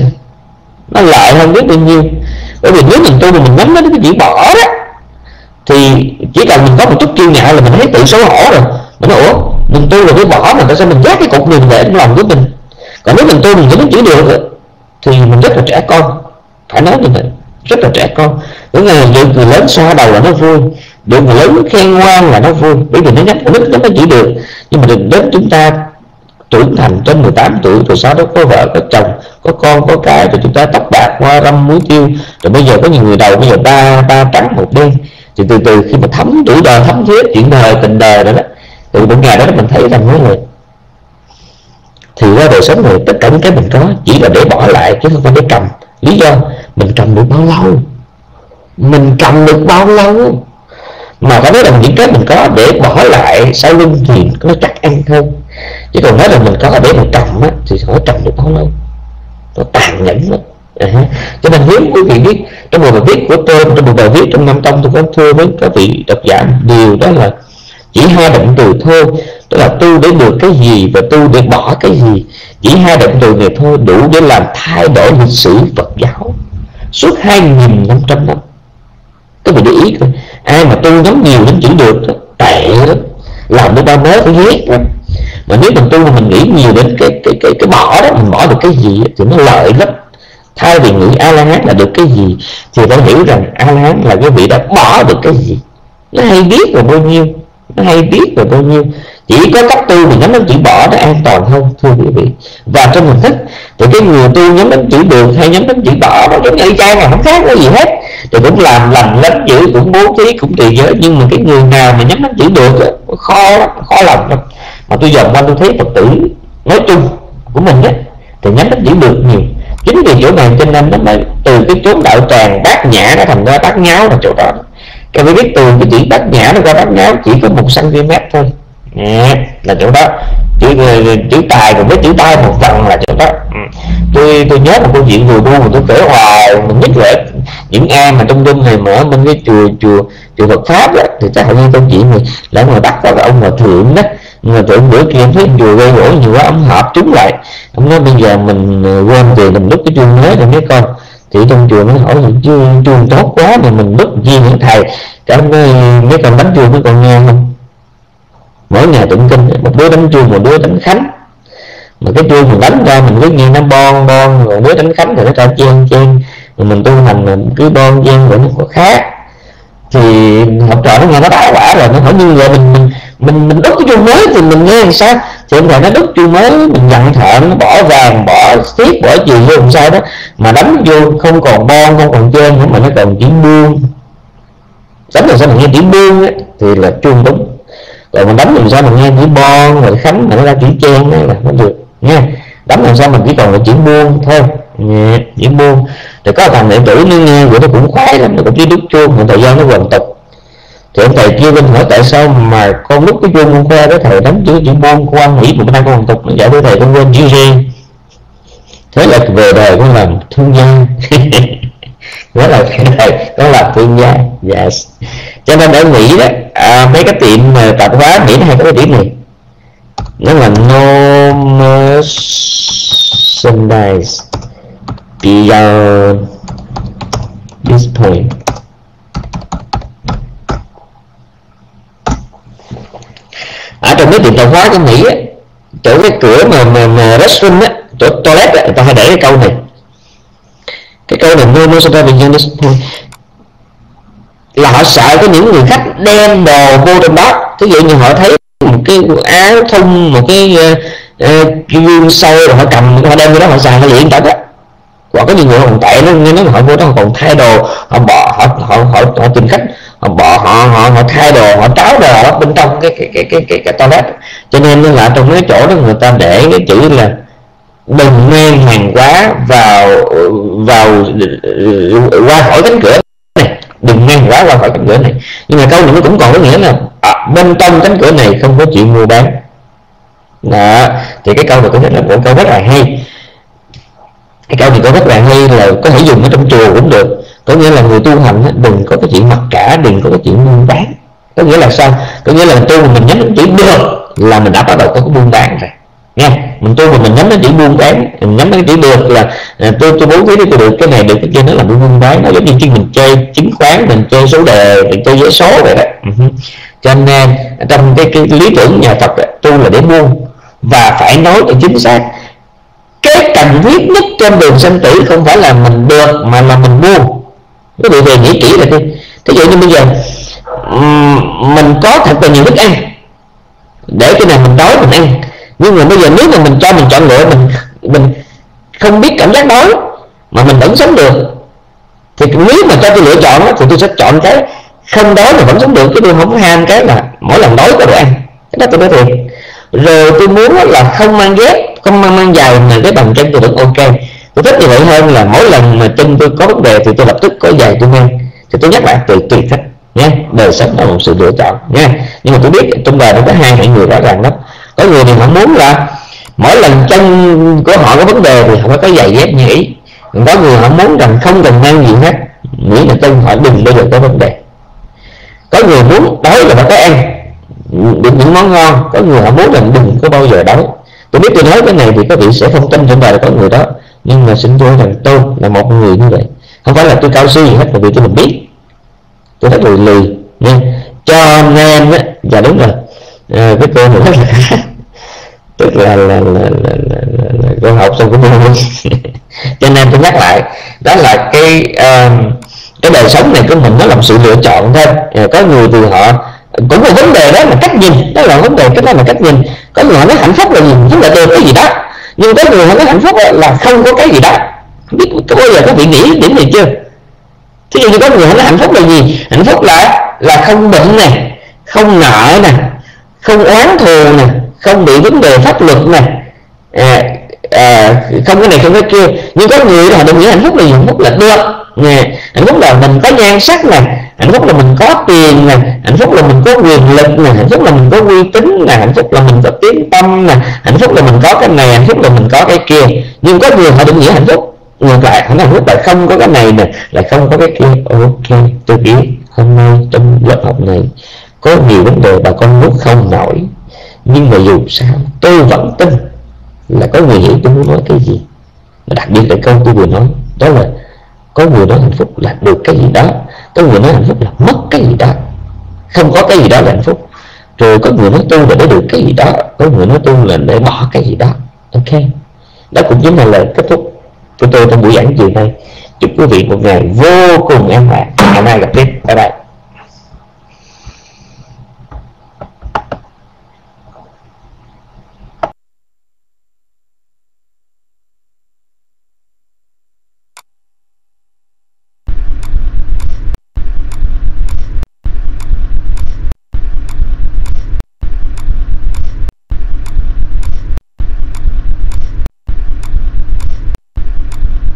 nó lợi hơn biết bao nhiêu. Bởi vì nếu mình tu mà mình nhắm đến cái chuyện bỏ đó thì chỉ cần mình có một chút kiêu ngạo là mình thấy tự xấu hổ rồi. Mình nói, ủa, mình tu là cái bỏ mà tại sao mình giác cái cục mình để trong lòng của mình. Còn nếu mình tu mình chỉ được rồi, thì mình rất là trẻ con, phải nói như vậy, rất là trẻ con. Những ngày được người lớn xoa đầu là nó vui, được người lớn khen ngoan là nó vui, bởi vì nó nhắc nó nó chỉ được. Nhưng mà đừng đến chúng ta trưởng thành trên mười tám tuổi rồi sau đó có vợ, có chồng, có con, có cái, rồi chúng ta tóc bạc, hoa râm, muối tiêu, rồi bây giờ có nhiều người đầu bây giờ ba ba trắng một đen. Thì từ từ khi mà thấm tuổi đời, thấm thiết chuyện đời, tình đời rồi đó, từ những ngày đó mình thấy rằng nói người thì ra đời sống người tất cả những cái mình có chỉ là để bỏ lại chứ không phải để cầm. Lý do mình cầm được bao lâu, mình cầm được bao lâu mà có nói rằng những cái mình có để bỏ lại sau lưng thì nó chắc ăn hơn. Chứ còn nói là mình có để mình cầm á, thì hỏi cầm được bao lâu, nó tàn nhẫn lắm. À, cho nên hiếm quý vị biết trong một bài viết của tôi, trong một bài viết trong Nam Tông tôi có thưa với các vị độc giả điều đó là chỉ hai động từ thôi, tức là tu để được cái gì và tu để bỏ cái gì, chỉ hai động từ này thôi đủ để làm thay đổi lịch sử Phật giáo suốt hai nghìn năm trăm năm. Các vị để ý coi, ai mà tu nắm nhiều đến chỉ được tệ lắm, làm đến ba mới phải ghét lắm. Mà nếu mình tu mà mình nghĩ nhiều đến cái cái cái cái bỏ đó, mình bỏ được cái gì thì nó lợi lắm. Thay vì nghĩ A La Hán là được cái gì thì phải hiểu rằng A La Hán là cái vị đã bỏ được cái gì, nó hay biết là bao nhiêu, nó hay biết là bao nhiêu. Chỉ có cách tu thì nhắm đến chữ bỏ nó an toàn hơn, thưa quý vị. Và trong hình thức thì cái người tu nhắm đến chữ được hay nhắm đến chữ bỏ nó giống như trai mà không khác cái gì hết, thì cũng làm lành lánh dữ, cũng bố thí, cũng trì giới. Nhưng mà cái người nào mà nhắm đến chữ được khó lắm, khó lòng lắm. Mà tôi dòm qua tôi thấy Phật tử nói chung của mình á thì nhắm đến chữ được nhiều. Chính vì chỗ này cho nên nó mới từ cái chốn đạo tràng bát nhã nó thành ra bát nháo là chỗ đó. Các vị biết từ cái chữ bát nhã nó ra bát nháo chỉ có một cm thôi, à, là chỗ đó. Chữ chữ tài cùng với chữ tai một phần là chỗ đó. Tôi tôi nhớ một câu chuyện vừa buông mà tôi kể hoài, mình nhất là những ai mà trong đêm này mở bên cái chùa chùa chùa Phật pháp đó, thì chắc hẳn như câu chuyện này là người Bắc và ông hòa thượng đó. Người tưởng bữa kia thấy vừa gây gỗ nhiều quá, ông hợp chúng lại, ông nói bây giờ mình quên tiền mình đúc cái chuông mới cho mấy con. Thì trong chùa mới hỏi những chuông chuông tốt quá thì mình đúc riêng những thầy cả mấy, mấy con đánh chuông mấy con nghe không? Mỗi ngày tụng kinh một đứa đánh chuông, một đứa đánh khánh. Mà cái chuông mình đánh ra mình cứ nghe nó bon bon, rồi đứa đánh khánh thì nó ra chen chen, rồi mình tu hành mình cứ bon chen rồi nó có khác. Thì học trò nó nghe nó đã quả rồi nó hỏi như vậy mình mình mình mình đúc cái chuông mới thì mình nghe làm sao? Thì ông thợ nó đúc chuông mới, mình dặn thợ nó bỏ vàng, bỏ tiếp, bỏ gì vô làm sao đó mà đánh vô không còn bon, không còn chen nữa mà nó còn chỉ buông. Đánh làm sao mình nghe chỉ buông thì là chuông đúng, rồi mình đánh làm sao mình nghe chỉ bon rồi khánh mà nó ra chỉ chen đó là nó được nha. Đánh làm sao mình chỉ còn là chỉ buông thôi, chỉ buông. Thì có thằng đệ tử nó nghe vậy nó cũng khoái lắm, nó cũng chỉ đúc chuông một thời gian nó quần tục. Thì ông thầy kia bên hỏi tại sao mà con lúc cái chuông con khoe đó thầy đánh chữ chữ môn của anh nghĩ một năm con tục, giải với thầy con quên chữ riêng. Thế là về đời con làm thương gia đó là cái này đó là thương gia. Yes. Cho nên ở Mỹ đó à, mấy cái tiệm tạp hóa Mỹ nó hay có cái điểm này, nó là no sunrise beyond this point. Ở trong cái tiệm tạp hóa của Mỹ á, chỗ cái cửa mà mà, mà restroom á, chỗ toilet á, người ta hay để cái câu này. Cái câu này no, no sunrise beyond this point là họ sợ có những người khách đem đồ vô trong đó. Ví dụ như họ thấy một cái áo thun, một cái gương sâu rồi họ cầm, họ đem cái đó họ xài, họ liền tật á. Hoặc có nhiều người còn tệ, nó nghe nói họ vô đó họ còn thay đồ, họ bỏ, họ họ họ, họ tìm khách, họ bỏ, họ họ họ thay đồ, họ tráo đồ đó bên trong cái cái cái cái cái, cái toilet. Cho nên là trong cái chỗ đó người ta để cái chữ là đừng mang hàng hóa vào vào qua khỏi cánh cửa này, đừng mang quá qua khỏi cánh cửa này. Nhưng mà câu này nó cũng còn có nghĩa là à, bên trong cánh cửa này không có chuyện mua bán. Đó, thì cái câu này tôi thấy là một câu rất là hay. Cái câu này có rất là hay, là có thể dùng ở trong chùa cũng được. Có nghĩa là người tu hành đừng có cái chuyện mặc cả, đừng có cái chuyện buôn bán. Có nghĩa là sao? Có nghĩa là tu mà mình nhắm đến chữ được là mình đã bắt đầu có cái buôn bán rồi. Nha, mình tu mà mình nhắm đến chữ buôn bán, mình nhắm đến chữ được là tôi tôi bố thí tôi được cái này được cái kia, nó là buôn bán. Nó giống như khi mình chơi chứng khoán, mình chơi số đề, mình chơi vé số vậy đó. Cho nên trong cái, cái lý tưởng nhà Phật tu là để buôn, và phải nói để chính xác. Cái cần thiết nhất trên đường sanh tử không phải là mình được mà là mình buông. Quý vị về nghĩ kỹ là đi. Thí dụ như bây giờ mình có thật là nhiều thức ăn, để cái này mình đói mình ăn. Nhưng mà bây giờ nếu mà mình cho mình chọn lựa, mình mình không biết cảm giác đói mà mình vẫn sống được, thì nếu mà cho tôi lựa chọn thì tôi sẽ chọn cái không đói mà vẫn sống được, chứ tôi không có ham cái là mỗi lần đói có đồ ăn. Cái đó tôi nói thiệt. Rồi tôi muốn là không mang dép, không mang mang giày, mà cái bàn chân tôi được ok. Tôi thích như vậy hơn là mỗi lần mà chân tôi có vấn đề thì tôi lập tức có giày tôi mang. Thì tôi nhắc lại tùy tùy thích nha, đời sống là một sự lựa chọn nha. Nhưng mà tôi biết trong đời nó có hai hạng người rõ ràng lắm. Có người thì họ muốn là mỗi lần chân của họ có vấn đề thì họ phải có giày dép như ý. Có người họ muốn rằng không cần mang gì hết, nghĩ là chân họ đừng bao giờ có vấn đề. Có người muốn đói là phải có ăn được những món ngon. Có người họ muốn rằng đừng có bao giờ đói. Tôi biết tôi nói cái này thì các vị sẽ không tin trong đời có người đó, nhưng mà xin tôi rằng tôi là một người như vậy. Không phải là tôi cao siêu gì hết, mà vì tôi mình biết tôi rất lười lười nha. Cho nên á, dạ đúng rồi, à, cái cô nữa là tức là là là là, là, là cô học xong cũng không cho nên tôi nhắc lại đó là cái uh, cái đời sống này của mình nó làm sự lựa chọn thôi. À, có người từ họ cũng là vấn đề đó là cách nhìn, đó là vấn đề cái đó là cách nhìn. Có người nói hạnh phúc là gì, chứ là được cái gì đó. Nhưng có người nói hạnh phúc là không có cái gì đó. Không biết có bao giờ các vị nghĩ điểm này chưa? Thế nhưng có người nói hạnh phúc là gì? Hạnh phúc là là không bệnh này, không nợ này, không oán thù này, không bị vấn đề pháp luật này, à, à, không cái này không cái kia. Nhưng có người họ đừng nghĩ hạnh phúc là gì, hạnh phúc là được nè, hạnh phúc là mình có nhan sắc này, hạnh phúc là mình có tiền này, hạnh phúc là mình có quyền lực này, hạnh phúc là mình có uy tín này, hạnh phúc là mình có tiếng tâm này, hạnh phúc là mình có cái này, hạnh phúc là mình có cái kia. Nhưng có người họ định nghĩa hạnh phúc ngược lại, hạnh phúc là không có cái này này, là không có cái kia. Ok, tôi biết hôm nay trong lớp học này có nhiều vấn đề bà con nuốt không nổi, nhưng mà dù sao tôi vẫn tin là có người hiểu tôi muốn nói cái gì. Đặc biệt là câu tôi vừa nói đó là có người nói hạnh phúc là được cái gì đó, có người nói hạnh phúc là mất cái gì đó, không có cái gì đó là hạnh phúc. Rồi có người nói tu là để được cái gì đó, có người nói tu là để bỏ cái gì đó. Ok, đó cũng chính là lời kết thúc của tôi trong buổi giảng chiều nay. Chúc quý vị một ngày vô cùng an lạc. Ngày mai gặp tiếp. Bye bye.